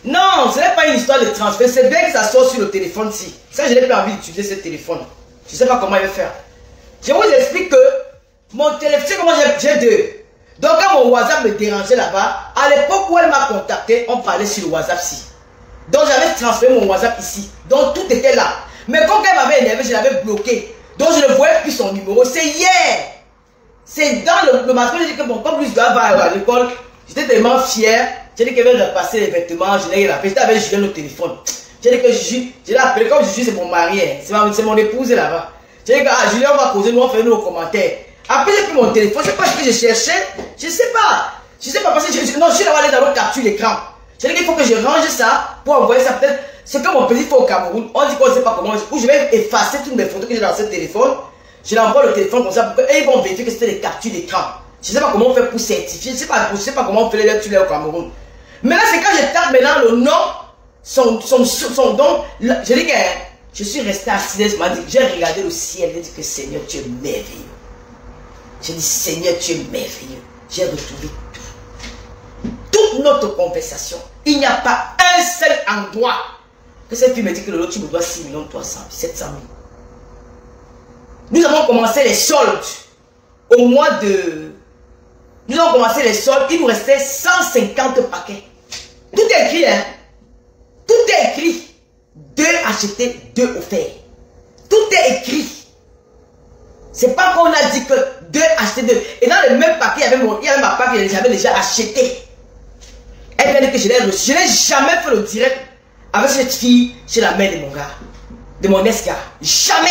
Non, ce n'est pas une histoire de transfert. C'est bien que ça sort sur le téléphone si. Ça, je n'ai pas envie d'utiliser ce téléphone. Je ne sais pas comment il va faire. Je vous explique que mon téléphone, c'est comment j'ai deux. Donc, quand mon WhatsApp me dérangeait là-bas, à l'époque où elle m'a contacté, on parlait sur le WhatsApp si. Donc, j'avais transféré mon WhatsApp ici. Donc, tout était là. Mais quand elle m'avait énervé, je l'avais bloqué. Donc, je ne voyais plus son numéro. C'est hier. Yeah. C'est dans le, le matin, j'ai dit que bon, comme Luz Douya va à l'école, j'étais tellement fier. J'ai dit qu'elle vient de passer les vêtements, je l'ai rappelé. J'étais avec Juju au téléphone. J'ai dit que Juju, je l'ai appelé comme Juju, c'est mon mari, c'est mon épouse là-bas. J'ai dit que ah, Juju, on va causer, nous on fait nous aux commentaires. Après, j'ai pris mon téléphone, je sais pas ce que je cherchais, je sais pas. Je sais pas parce que je, non, je suis là-bas, aller dans le capture l'écran. J'ai dit qu'il faut que je range ça pour envoyer ça peut-être. C'est comme mon petit fait au Cameroun, on dit qu'on ne sait pas comment, où je vais effacer toutes mes photos que j'ai dans ce téléphone. Je l'envoie le téléphone comme ça pour qu'ils vont vérifier que c'était des captures d'écran. Je ne sais pas comment on fait pour certifier, je ne sais pas, je sais pas comment on fait les lectures au Cameroun. Mais là, c'est quand je tape maintenant le nom, son, son, son, son don, là, je dis que je suis resté assis, je m'a dit, j'ai regardé le ciel, j'ai dit que Seigneur, tu es merveilleux. J'ai dit, Seigneur, tu es merveilleux. J'ai retrouvé tout. Toute notre conversation, il n'y a pas un seul endroit que cette fille me dit que Lolo, tu me dois six millions trois cent mille, sept cent mille. Nous avons commencé les soldes au mois de... Nous avons commencé les soldes, il nous restait cent cinquante paquets. Tout est écrit, hein. Tout est écrit. Deux achetés, deux offerts. Tout est écrit. C'est pas qu'on a dit que deux achetés, deux. Et dans le même paquet, il y avait, mon... il y avait ma part que j'avais déjà acheté. Elle m'a dit que je l'ai reçu. Je n'ai jamais fait le direct avec cette fille chez la mère de mon gars. De mon ex-gars. Jamais.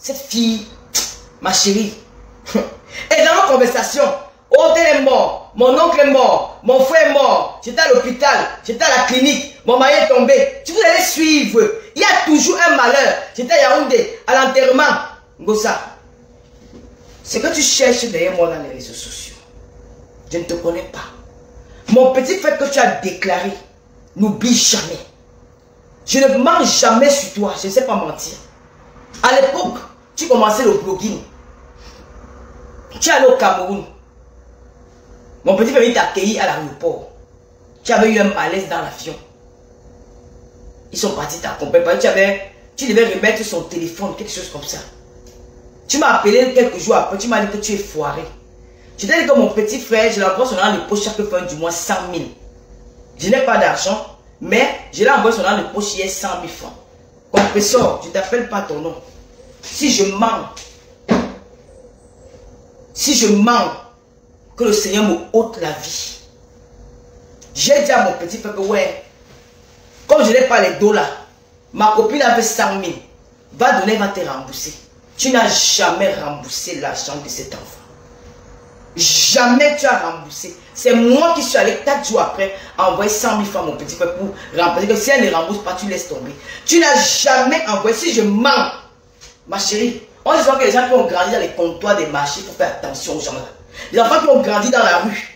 Cette fille, ma chérie, et dans nos conversations, oh, elle est mort, mon oncle est mort, mon frère est mort, j'étais à l'hôpital, j'étais à la clinique, mon mari est tombé, tu vous allez suivre, il y a toujours un malheur, j'étais à Yaoundé, à l'enterrement, Ngosa, ce que tu cherches derrière moi dans les réseaux sociaux, je ne te connais pas, mon petit fait que tu as déclaré, n'oublie jamais, je ne mens jamais sur toi, je ne sais pas mentir. À l'époque, tu commençais le blogging. Tu allais au Cameroun. Mon petit frère t'a accueilli à l'aéroport. Tu avais eu un malaise dans l'avion. Ils sont partis t'accompagner. Tu avais, tu devais remettre son téléphone, quelque chose comme ça. Tu m'as appelé quelques jours après. Tu m'as dit que tu es foiré. Je t'ai dit que mon petit frère, je l'envoie son nom de poche chaque fin du mois cent mille. Je n'ai pas d'argent, mais je l'ai envoyé son nom de poche hier cent mille francs. Confesseur, je ne t'appelle pas ton nom. Si je mens, si je mens, que le Seigneur me ôte la vie. J'ai dit à mon petit frère que ouais, comme je n'ai pas les dollars, ma copine avait cent mille. Va donner, va te rembourser. Tu n'as jamais remboursé l'argent de cet enfant. Jamais tu as remboursé. C'est moi qui suis allé quatre jours après envoyer cent mille francs mon petit frère pour rembourser. Parce que si elle ne rembourse pas, tu laisses tomber. Tu n'as jamais envoyé. Si je mens, ma chérie, on se voit que les gens qui ont grandi dans les comptoirs des marchés, il faut faire attention aux gens là. Les enfants qui ont grandi dans la rue,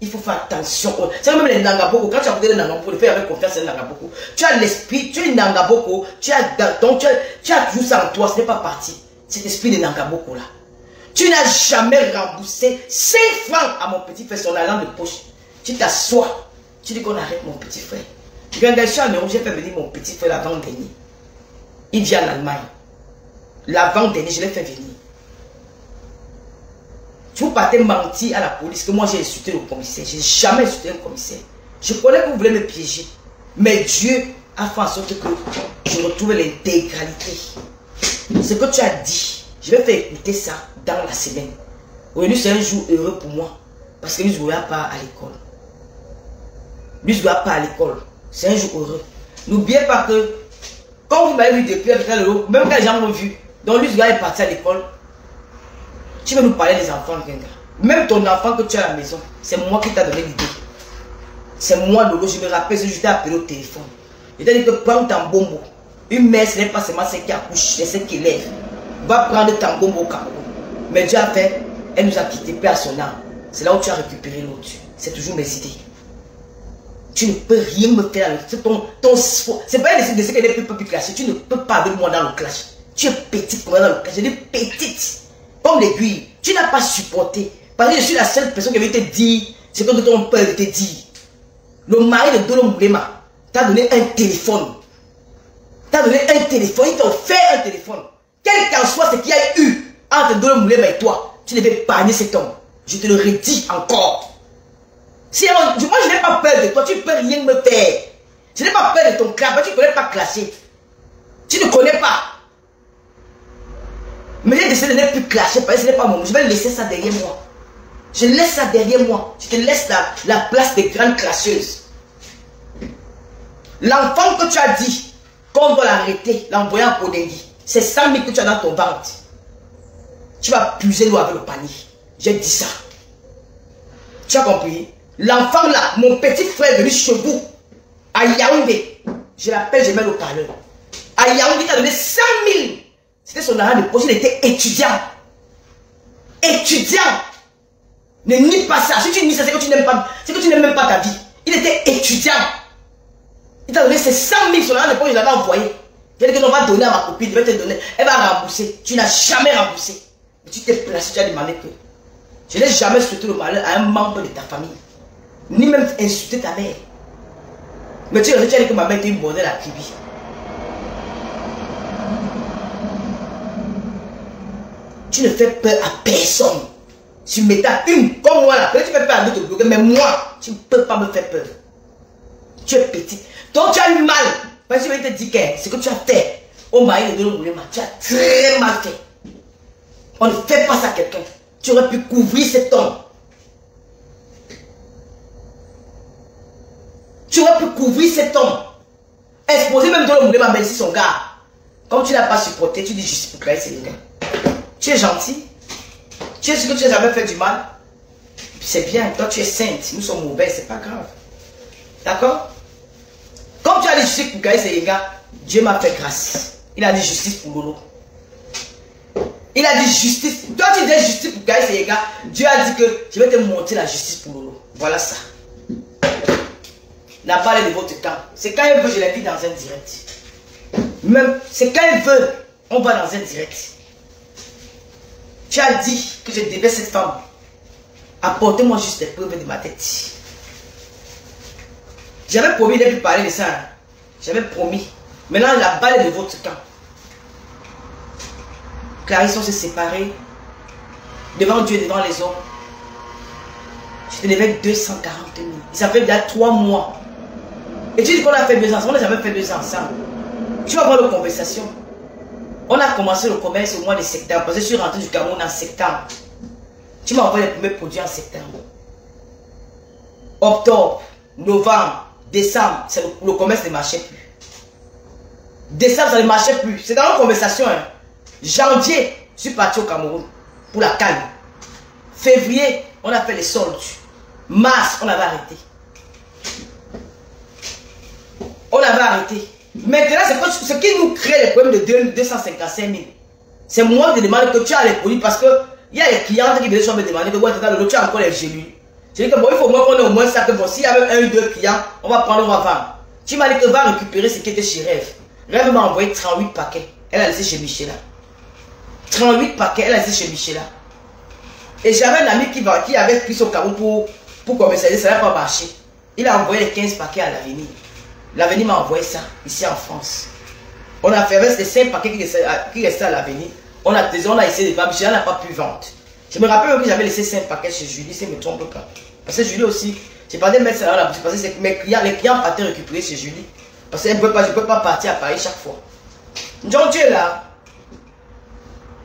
il faut faire attention. C'est même les Nangaboko. Quand tu as voté les Nangaboko, le faire avec confiance, c'est les Nangaboko. Tu as l'esprit, tu es Nangaboko, tu as, donc tu as, tu as toujours ça en toi, ce n'est pas parti. Cet esprit des Nangaboko là. Tu n'as jamais remboursé cinq francs à mon petit frère, son allant de poche. Tu t'assois. Tu dis qu'on arrête mon petit frère. Je viens d'acheter en Europe, j'ai fait venir mon petit frère l'avant-dernier. Il vient en Allemagne. L'avant-dernier, je l'ai fait venir. Tu vous partez mentir à la police que moi j'ai insulté le commissaire. Je n'ai jamais insulté le commissaire. Je connais que vous voulez me piéger. Mais Dieu a fait en sorte que je retrouve l'intégralité. Ce que tu as dit, je vais faire écouter ça. Dans la semaine. Aujourd'hui, c'est un jour heureux pour moi. Parce que Luz Douya part à l'école. Luz Douya part à l'école. C'est un jour heureux. N'oubliez pas que, quand vous m'avez vu depuis, même quand les gens m'ont vu, donc Luz Douya est parti à l'école, Tu veux nous parler des enfants, Genga. Même ton enfant que tu as à la maison, c'est moi qui t'a donné l'idée. C'est moi, Lolo, je me rappelle, je t'ai appelé au téléphone. Je t'ai dit que prends ton bombo. Une mère, ce n'est pas seulement celle qui accouche, c'est celle qui lève. Va prendre ton bombo au Cameroun. Mais Dieu a fait, elle nous a quittés, paix à son âme. C'est là où tu as récupéré l'autre. C'est toujours mes idées. Tu ne peux rien me faire avec c'est ton, ton... C'est pas une de ce qu'elle ne peut plus clasher. Tu ne peux pas avec moi dans le clash. Tu es petite pour moi dans le clash. Je dis petite. Comme l'aiguille. Tu n'as pas supporté. Parce que je suis la seule personne qui avait te dire ce que ton père te dit. Le mari de Dolo Moulema t'a donné un téléphone. T'a donné un téléphone. Il t'a offert un téléphone. Quel qu'en soit ce qu'il y a eu entre Dolo Moulema et toi, tu devais épargner cet homme. Je te le redis encore. Si moi je n'ai pas peur de toi, tu ne peux rien me faire. Je n'ai pas peur de ton clash, tu ne connais pas clasher. Tu ne connais pas. Mais j'ai décidé de ne plus clasher parce que ce n'est pas mon. Je vais laisser ça derrière moi. Je laisse ça derrière moi. Je te laisse la, la place des grandes clasheuses. L'enfant que tu as dit qu'on doit l'arrêter, l'envoyer en Podengui, c'est cent mille que tu as dans ton ventre. Tu vas puiser l'eau avec le panier. J'ai dit ça. Tu as compris? L'enfant là, mon petit frère venu chez vous, à Yaoundé, je l'appelle, je mets le parleur. À Yaoundé, il a donné cent mille. C'était son argent de poche, il était étudiant. Étudiant. Ne nie pas ça. Si tu nies ça, c'est que tu n'aimes pas, c'est que tu n'aimes même pas ta vie. Il était étudiant. Il t'a donné ses cent mille, son argent de poche, je l'avais envoyé. Je lui ai dit qu'on va donner à ma copine, je vais te donner. Elle va rembourser. Tu n'as jamais remboursé. Mais tu t'es placé, tu as demandé que. Je n'ai jamais souhaité le malheur à un membre de ta famille. Ni même insulter ta mère. Mais tu as dit que ma mère était une bordelle à Kibi. Tu ne fais peur à personne. Tu m'étais une comme moi là. Peut-être tu fais peur à d'autres bloquer, mais moi, tu ne peux pas me faire peur. Tu es petit. Donc tu as eu mal. Parce que je vais te dire que ce que tu as fait au mari de Dolo Moulema, tu as très mal fait. On ne fait pas ça à quelqu'un. Tu aurais pu couvrir cet homme. Tu aurais pu couvrir cet homme. Exposer même Dolo Moulema, même si son gars. Comme tu ne l'as pas supporté, tu dis juste pour Clarisse Eyenga. Tu es gentil. Tu es ce que tu n'as jamais fait du mal. C'est bien, toi tu es sainte. Nous sommes mauvais, c'est pas grave. D'accord? Comme tu as dit justice pour Clarisse Eyenga, Dieu m'a fait grâce. Il a dit justice pour Lolo. Il a dit justice. Toi tu dis justice pour Clarisse Eyenga. Dieu a dit que je vais te montrer la justice pour Lolo. Voilà ça. La balle est de votre camp. C'est quand il veut, je l'invite dans un direct. Même, c'est quand il veut, on va dans un direct. Tu as dit que je devais cette femme. Apportez-moi juste les preuves de ma tête. J'avais promis de ne plus parler de ça. J'avais promis. Maintenant, la balle est de votre camp. Clarisse, on s'est séparés. Devant Dieu, devant les hommes. Je te devais deux cent quarante mille. Ça fait déjà trois mois. Et tu dis qu'on a fait deux ans, on n'a jamais fait deux ans ensemble. Tu vas voir nos conversations. On a commencé le commerce au mois de septembre, parce que je suis rentré du Cameroun en septembre. Tu m'as envoyé les premiers produits en septembre. Octobre, novembre, décembre, c'est le, le commerce ne marchait plus. Décembre, ça ne marchait plus. C'est dans nos conversations. Hein. Janvier, je suis parti au Cameroun pour la calme. Février, on a fait les soldes. Mars, on avait arrêté. On avait arrêté. Maintenant, ce qui nous crée les problèmes de deux cent cinquante-cinq mille, c'est moi qui demande que tu as les produits parce que il y a les clients qui viennent me demander de voir tu as encore les gélules. Je dis que bon, il faut au moins qu'on ait au moins ça, que bon, s'il y a même un ou deux clients, on va prendre, on va vendre. Tu m'as dit que va récupérer ce qui était chez Rêve. Rêve m'a envoyé trente-huit paquets. Elle a laissé chez Michela. trente-huit paquets, elle a laissé chez Michela. Et j'avais un ami qui, qui avait pris son Cameroun pour, pour commercialiser, ça n'a pas marché. Il a envoyé les quinze paquets à l'avenir. L'avenir m'a envoyé ça, ici en France. On a fait les cinq paquets qui restaient à l'avenir. On a, on a essayé de vendre, Michela n'a pas pu vendre. Je me rappelle même que j'avais laissé cinq paquets chez Julie, si je ne me trompe pas. Parce que Julie aussi, je n'ai pas dit mettre ça dans la bouche, parce que mes clients, les clients partaient récupérer chez Julie. Parce que je ne peux pas partir à Paris chaque fois. John, tu es là.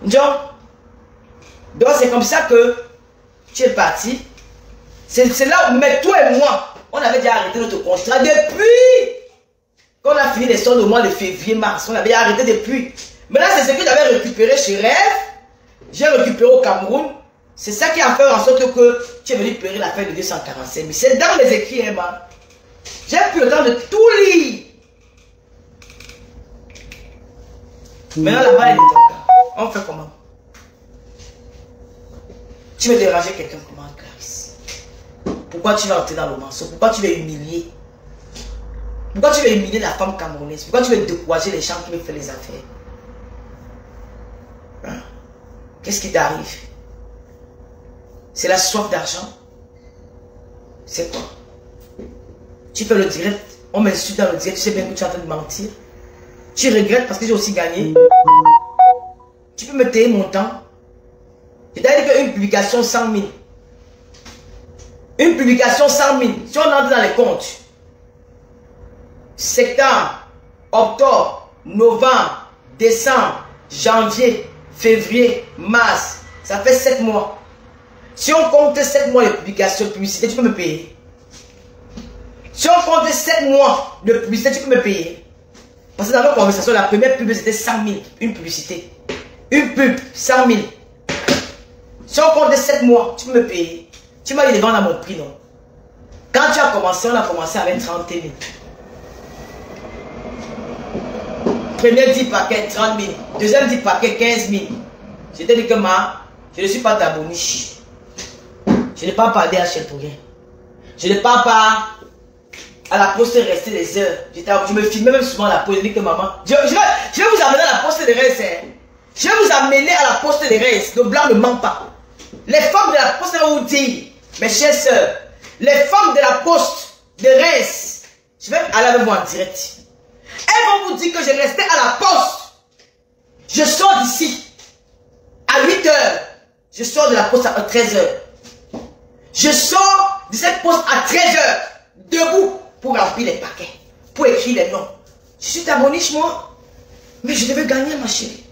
John. Donc c'est comme ça que tu es parti. C'est là où, mais toi et moi, on avait déjà arrêté notre contrat depuis qu'on a fini les soldes au mois de février-mars. On avait déjà arrêté depuis. Maintenant, c'est ce que j'avais récupéré chez Rêve. j'ai récupéré au Cameroun. C'est ça qui a fait en sorte que, que tu es venu payer la fin de deux cent quarante-cinq mille. C'est dans les écrits, Emma. J'ai plus le temps de tout lire. Mmh. Maintenant, là-bas, elle est en cas. On fait comment? Tu veux déranger quelqu'un comment, Clarisse? Pourquoi tu vas entrer dans le mensonge? Pourquoi tu veux humilier? Pourquoi tu veux humilier la femme camerounaise? Pourquoi tu veux décourager les gens qui veulent faire les affaires? Hein? Qu'est-ce qui t'arrive? C'est la soif d'argent. C'est quoi? Tu fais le direct, on m'insulte dans le direct, tu sais bien que tu es en train de mentir. Tu regrettes parce que j'ai aussi gagné. Tu peux me payer mon temps. C'est-à-dire qu'une publication cent mille. Une publication cent mille. Si on entre dans les comptes, septembre, octobre, novembre, décembre, janvier, février, mars, ça fait sept mois. Si on compte sept mois de publication de publicité, tu peux me payer. Si on compte sept mois de publicité, tu peux me payer. Parce que dans notre conversation, la première pub, c'était cent mille. Une publicité. Une pub, cent mille. Si on compte sept mois, tu peux me payer. Tu m'as dit de vendre à mon prix, non? Quand tu as commencé, on a commencé avec trente mille. Premier dix paquets, trente mille. Deuxième dix paquets, quinze mille. Je t'ai dit que ma, je ne suis pas ta boniche. Je ne parle pas à D H L pour rien. Je ne parle pas à la poste de rester des heures. Je me filmais même souvent à la poste. Je dis que maman, je, je, je vais vous amener à la poste de reste. Hein. Je vais vous amener à la poste de reste. Le blanc ne ment pas. Les femmes de la poste vont vous dire, mes chères soeurs, les femmes de la poste de reste, je vais aller avec vous en direct. Elles vont vous dire que je restais à la poste. Je sors d'ici à huit heures. Je sors de la poste à treize heures. Je sors de cette poste à treize heures, debout, pour remplir les paquets, pour écrire les noms. Je suis ta boniche, moi, mais je devais gagner, ma chérie.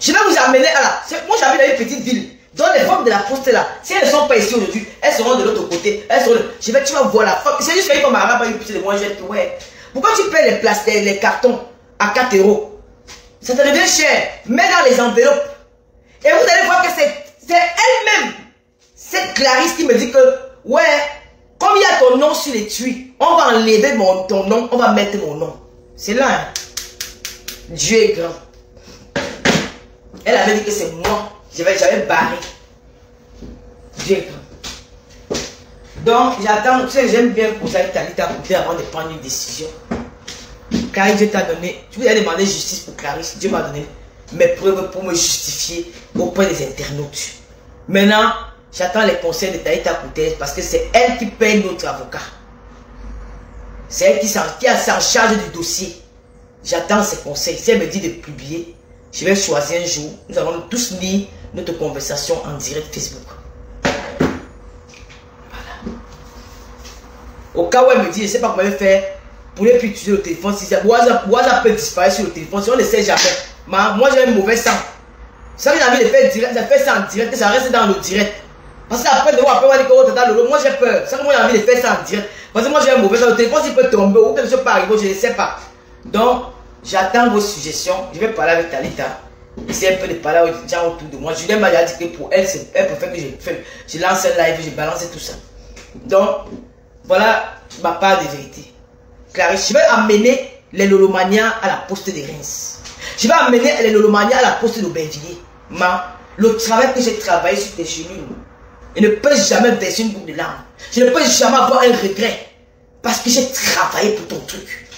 Je vais vous amener à la... Moi, j'habite dans une petite ville, dont les femmes de la poste, là, si elles ne sont pas ici aujourd'hui, elles seront de l'autre côté, elles seront... Je vais, tu vas voir la femme, c'est juste qu'elle comme arabe, elle pousse de moi, je vais te... Ouais. Pourquoi tu payes les plastiques, les cartons à quatre euros? Ça te devient cher, mets dans les enveloppes. Et vous allez voir que c'est elle-même. Cette Clarisse qui me dit que, ouais, comme il y a ton nom sur les tuyaux, on va enlever mon, ton nom, on va mettre mon nom. C'est là, hein? Dieu est grand. Elle avait dit que c'est moi, je vais jamais barrer. Dieu est grand. Donc, j'attends, tu sais, j'aime bien que vous ayez Talitha Koum avant de prendre une décision. Car Dieu t'a donné, tu vous as demandé justice pour Clarisse, Dieu m'a donné mes preuves pour me justifier auprès des internautes. Maintenant, j'attends les conseils de Talitha Koum parce que c'est elle qui paye notre avocat. C'est elle qui s'en charge du dossier. J'attends ses conseils. Si elle me dit de publier, je vais choisir un jour. Nous allons tous lire notre conversation en direct Facebook. Voilà. Au cas où elle me dit, je ne sais pas comment elle faire pour ne plus utiliser le téléphone. Si WhatsApp, WhatsApp peut disparaître sur le téléphone, si on ne sait jamais. Moi, j'ai un mauvais sang. Ça, j'ai envie de faire direct, j'ai fait ça en direct et ça reste dans le direct. Parce qu'après de voir, après on va dire que dans le lot, moi j'ai peur. Ça, moi j'ai envie de faire ça en direct. Parce que moi j'ai un mauvais le téléphone, il peut tomber ou quelque chose peut arriver, je ne sais pas. Donc, j'attends vos suggestions. Je vais parler avec Talitha. Essayer un peu de parler aux gens autour de moi. Julien m'a dit que pour elle, c'est elle préfère que je, fais, je lance un live, je balance tout ça. Donc, voilà ma part de vérité. Clarisse, je vais amener les Lolomania à la poste de Reims. Je vais amener les Lolomania à la poste de Bervier. Ma, le travail que j'ai travaillé sur tes genoux, je ne peux jamais verser une boucle de larmes. Je ne peux jamais avoir un regret. Parce que j'ai travaillé pour ton truc.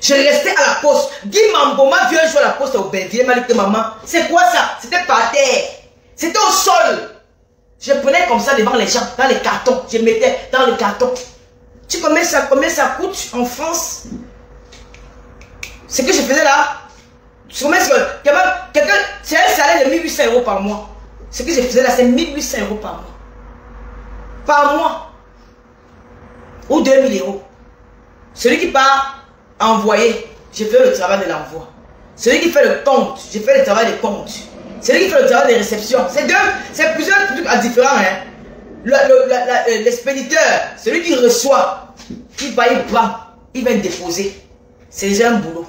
Je restais à la poste. Guy Mamboma vient jouer à la poste au Bervier. Il m'a dit que maman, c'est quoi ça? C'était par terre. C'était au sol. Je prenais comme ça devant les gens, dans les cartons. Je mettais dans le carton. Tu sais combien ça, combien ça coûte en France? Ce que je faisais là. C'est un salaire de mille huit cents euros par mois. Ce que je faisais là, c'est mille huit cents euros par mois. Par mois. Ou deux mille euros. Celui qui part envoyer, je fais le travail de l'envoi. Celui qui fait le compte, je fais le travail de compte. Celui qui fait le travail de réception. C'est deux, c'est plusieurs trucs différents. Hein. L'expéditeur, le, le, celui qui reçoit, il va, il prend, il va déposer. C'est déjà un boulot.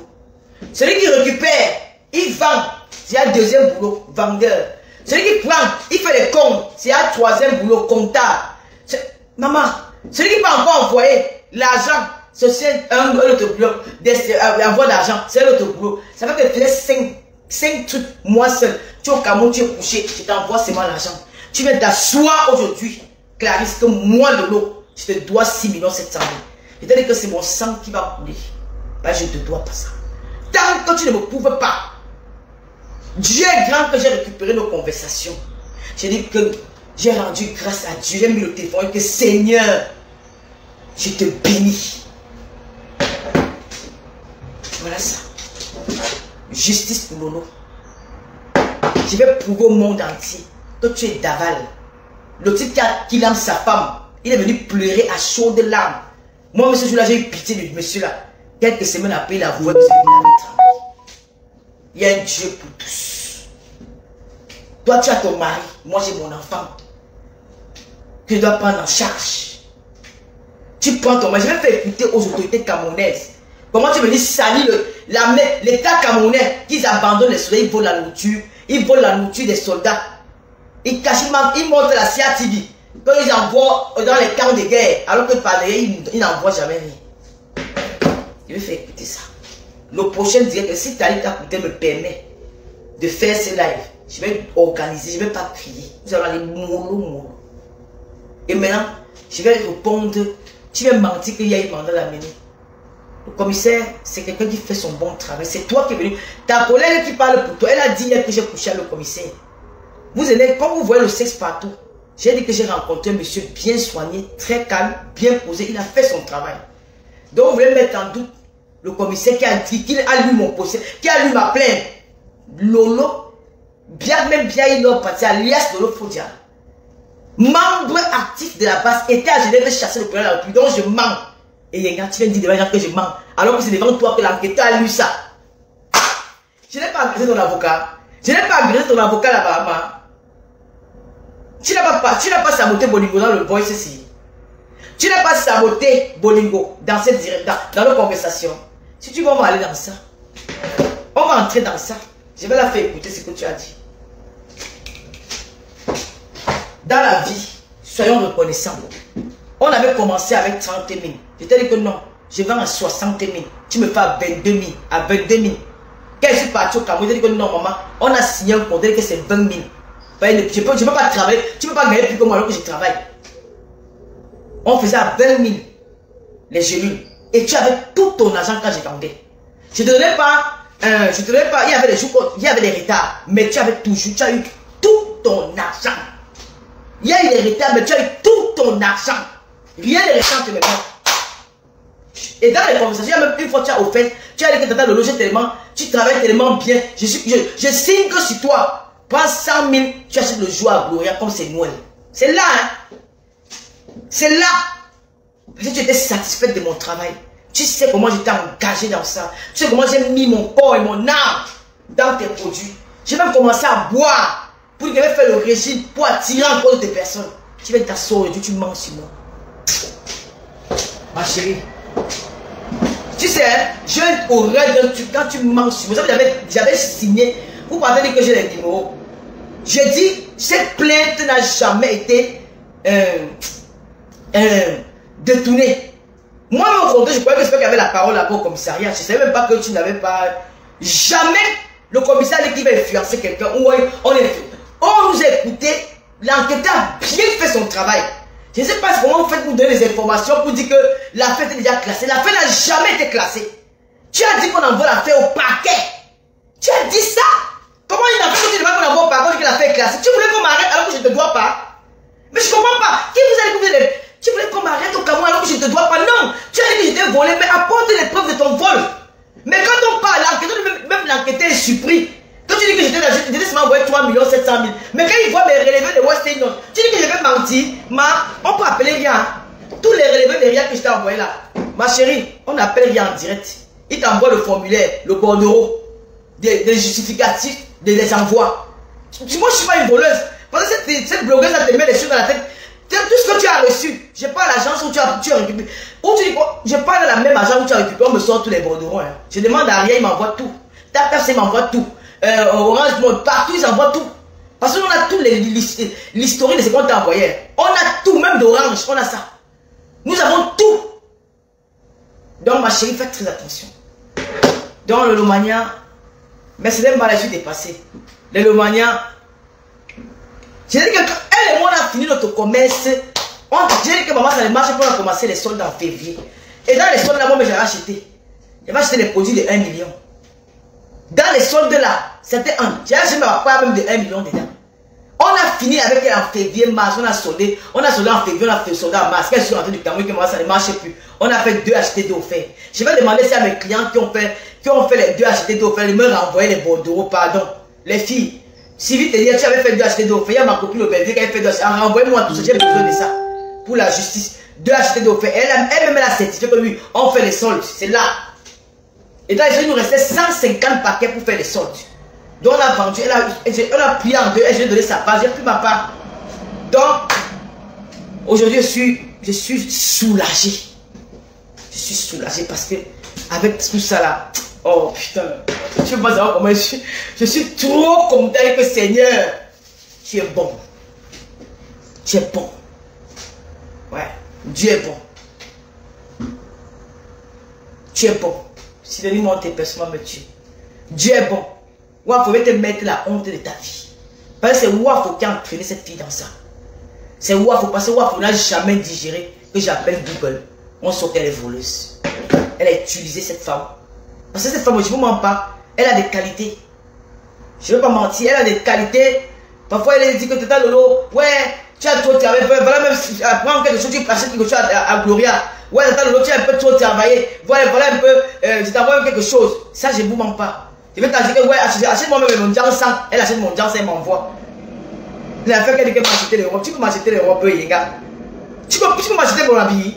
Celui qui récupère, il vend. C'est un deuxième boulot, vendeur. Celui qui prend, il fait les comptes. C'est un troisième boulot comptable. Maman, celui qui peut encore envoyer l'argent, c'est un autre boulot. Avoir l'argent, c'est l'autre boulot. Ça fait que tu fais cinq trucs, moi seul. Tu es au Cameroun, tu es couché, je t'envoie seulement l'argent. Tu viens t'asseoir aujourd'hui, Clarisse, que moi de l'eau, je te dois six millions sept cent mille. Je te dis que c'est mon sang qui va couler. Ben, je ne te dois pas ça. Tant que tu ne me prouves pas, Dieu est grand que j'ai récupéré nos conversations. J'ai dit que j'ai rendu grâce à Dieu. J'ai mis le téléphone et que Seigneur, je te bénis. Voilà ça. Justice pour Lolo. Je vais prouver au monde entier que tu es d'aval. Le type qui aime sa femme, il est venu pleurer à chaudes larmes. Moi, monsieur, jour-là, j'ai eu pitié de monsieur-là. Quelques semaines après, il a voulu monsieur qui l'avait tranquille. Il y a un Dieu pour tous. Toi, tu as ton mari. Moi, j'ai mon enfant. Que je dois prendre en charge. Tu prends ton mari. Je vais faire écouter aux autorités camerounaises. Comment tu me dis salir l'État camerounais qu'ils abandonnent les soldats. Ils volent la nourriture. Ils volent la nourriture des soldats. Ils cachent, ils montrent la C I A T V. Quand ils envoient dans les camps de guerre. Alors que par derrière, ils n'envoient jamais rien. Je vais faire écouter ça. Le prochain direct, si Talitha Koum me permet de faire ce live, je vais organiser, je ne vais pas crier. Nous allons aller mollo, mollo. Et maintenant, je vais répondre, tu vas mentir qu'il y a eu mandat à la mairie. Le commissaire, c'est quelqu'un qui fait son bon travail. C'est toi qui es venu. Ta collègue qui parle pour toi, elle a dit hier que j'ai couché avec le commissaire. Vous allez, quand vous voyez le sexe partout, j'ai dit que j'ai rencontré un monsieur bien soigné, très calme, bien posé. Il a fait son travail. Donc, vous voulez mettre en doute le commissaire qui a dit qu'il a lu mon procès, qui a lu ma plainte. Lolo, bien même bien il leur parti, alias Lolo Fodia, membre actif de la base, était à Genève chasser le président de la République. Donc je mens. Et Yenga, tu viens de dire devant les gens que je mens. Alors que c'est devant toi que l'enquêteur a lu ça. Je n'ai pas agressé ton avocat. Je n'ai pas agressé ton avocat là-bas, maman. Tu n'as pas, tu n'as pas saboté Bolingo dans le voice ici. Tu n'as pas saboté Bolingo dans cette direct, dans, dans nos conversations. Si tu veux, on va aller dans ça. On va entrer dans ça. Je vais la faire écouter ce que tu as dit. Dans la vie, soyons reconnaissants. On avait commencé avec trente mille. Je t'ai dit que non, je vends à soixante mille. Tu me fais à vingt-deux mille. À vingt-deux mille. Quand je suis parti au Cameroun, je t'ai dit que non, maman, on a signé un contrat que c'est vingt mille. Je ne peux, peux pas travailler. Tu ne peux pas gagner plus que moi alors que je travaille. On faisait à vingt mille les gélules. Et tu avais tout ton argent quand je vendais. Je ne te donnais pas, euh, je te donnais pas, il y avait des jours, il y avait des retards, mais tu avais toujours, tu as eu tout ton argent. Il y a eu des retards, mais tu as eu tout ton argent. Rien de récent te met pas. Et dans les conversations, même une fois tu as offert, tu as dit que tu as le loger tellement, tu travailles tellement bien, je, je, je signe que sur toi, prends cent mille, tu achètes le jour à Gloria comme c'est Noël. C'est là, hein. C'est là. Parce que tu étais satisfaite de mon travail. Tu sais comment j'étais engagé dans ça. Tu sais comment j'ai mis mon corps et mon âme dans tes produits. J'ai même commencé à boire pour que je fasse le régime pour attirer encore des personnes. Tu viens t'asseoir et tu mens sur moi. Ma chérie, tu sais, j'ai une horreur d'un truc quand tu mens sur moi. J'avais signé, vous parlez que j'ai les numéros. J'ai dit, cette plainte n'a jamais été euh, euh, détournée. Moi, au contraire, je croyais que c'est pas qu'il y avait la parole là-bas au commissariat. Je ne savais même pas que tu n'avais pas. Jamais le commissaire qui va influencer quelqu'un. On, on nous a écouté. L'enquêteur a bien fait son travail. Je ne sais pas comment vous faites pour donner des informations pour dire que l'affaire était déjà classée. L'affaire n'a jamais été classée. Tu as dit qu'on envoie l'affaire au parquet. Tu as dit ça. Comment une affaire que tu demandes qu'on envoie au parquet que l'affaire est classée? Tu voulais qu'on m'arrête alors que je ne te dois pas. Mais je ne comprends pas. Qui vous allez couper? Tu voulais qu'on m'arrête au Cameroun alors que je ne te dois pas? Non! Tu as dit que je t'ai volé, mais apporte les preuves de ton vol. Mais quand on parle, l'enquêteur, même l'enquêteur est surpris. Quand tu dis que je t'ai seulement envoyé trois millions sept cent mille, mais quand il voit mes relevés de West Indies, tu dis que je vais mentir, ma, on peut appeler Ria. Tous les relevés de Ria que je t'ai envoyé là. Ma chérie, on appelle Ria en direct. Il t'envoie le formulaire, le bordereau, des, des justificatifs, des, des envois. Moi, je ne suis pas une voleuse. Parce que cette, cette blogueuse, elle te met les choses dans la tête. Tout ce que tu as reçu, je parle à l'agence où tu as, tu as récupéré. Où tu, je parle à la même agence où tu as récupéré, on me sort tous les bordereaux. Hein. Je demande à Ria, il m'envoie tout. TapTapSend m'envoie tout. Euh, Orange, partout, ils envoient tout. Parce qu'on a tout l'historique de ce qu'on t'a envoyé. On a tout, même d'Orange, on a ça. Nous avons tout. Donc ma chérie, faites très attention. Dans le Lolomania, mais c'est même pas la suite dépassée. Le Lolomania, j'ai dit que quand elle et moi on a fini notre commerce, on dit que maman ça ne marche pas, on a commencé les soldes en février. Et dans les soldes là, moi j'avais acheté. J'avais acheté les produits de un million. Dans les soldes là, c'était un. J'ai acheté ma part même de un million dedans. On a fini avec elle en février, mars, on a soldé, on a soldé en février, on a fait soldé en mars. Quand je suis rentré du Cameroun, ça ne marchait plus. On a fait deux achetés d'offert. Je vais demander ça à mes clients qui ont fait, qui ont fait les deux achetés d'offert, ils me renvoyaient les bordereaux, pardon. Les filles, si vite, tu avais fait deux achetés d'offert, il y a ma copine au Bervier qui avait fait deux achetés d'offert. Renvoyez-moi tout ça, j'ai besoin de ça pour la justice. Deux achetés d'offert. Elle-même, elle a certifié que oui, on fait les soldes, c'est là. Et là, il nous restait cent cinquante paquets pour faire les soldes. Donc on a vendu, elle a, elle a pris en deux, elle lui a donné sa part, j'ai pris ma part. Donc, aujourd'hui, je suis, je suis soulagé. Je suis soulagé parce que, avec tout ça là, oh putain, je ne sais pas savoir comment je suis. Je suis trop content avec le Seigneur. Tu es bon. Tu es bon. Ouais, Dieu est bon. Tu es bon. Si le livre monte, personne ne me tue. Dieu est bon. Wafo va te mettre la honte de ta vie. Parce que c'est Wafo qui a entraîné cette fille dans ça. C'est Wafo, parce que Wafo n'a jamais digéré que j'appelle Google. On sait qu'elle est voleuse. Elle a utilisé cette femme. Parce que cette femme, je ne vous mens pas, elle a des qualités. Je ne veux pas mentir, elle a des qualités. Parfois, elle dit que tu es Lolo. Ouais, tu as trop travaillé. Voilà, même si tu apprends quelque chose, tu achètes quelque chose à, à, à Gloria. Ouais, tu as Lolo, tu as un peu trop travaillé. Voilà, voilà un peu, euh, je t'envoie quelque chose. Ça, je ne vous mens pas. Je vais t'acheter que, ouais, achète-moi même mon diamant sang. Elle achète mon diamant sang, elle m'envoie. Elle a fait qu'elle dit qu'elle m'a acheté les robes. Tu peux m'acheter les robes, les gars. Tu peux, tu peux m'acheter mon habit.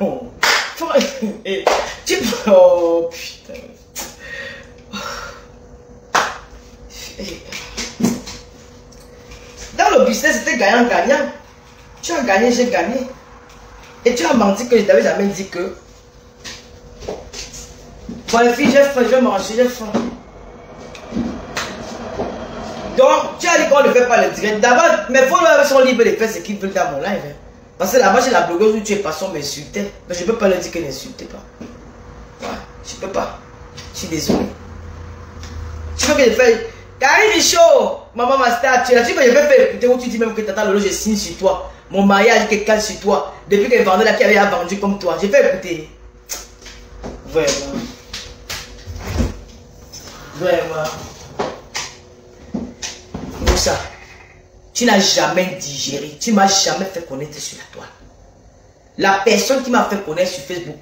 Oh. Tu peux. Oh putain. Dans le business, c'était gagnant-gagnant. Tu as gagné, j'ai gagné. Et tu as menti que je t'avais jamais dit que. Bon, les filles, j'ai faim, je vais manger, j'ai faim. Donc, tu as dit qu'on ne fait pas le direct. D'abord, mes followers sont libres de faire ce qu'ils veulent dans mon live. Hein. Parce que là-bas, j'ai la blogueuse où tu es passé, on m'insultait. Mais je ne peux pas leur dire qu'elle n'insultait pas. Ouais, je ne peux pas. Je suis désolé. Tu veux que je fasse. Karine est chaud. Maman, ma star, tu es là. Tu veux que je vais faire écouter où tu dis même que Tata Lolo, je signe sur toi. Mon mariage, qui cale sur toi. Depuis qu'elle vendait là, qui avait vendu comme toi. J'ai fait écouter. Vraiment. Vraiment. Moussa, tu n'as jamais digéré, tu ne m'as jamais fait connaître sur la toile. La personne qui m'a fait connaître sur Facebook,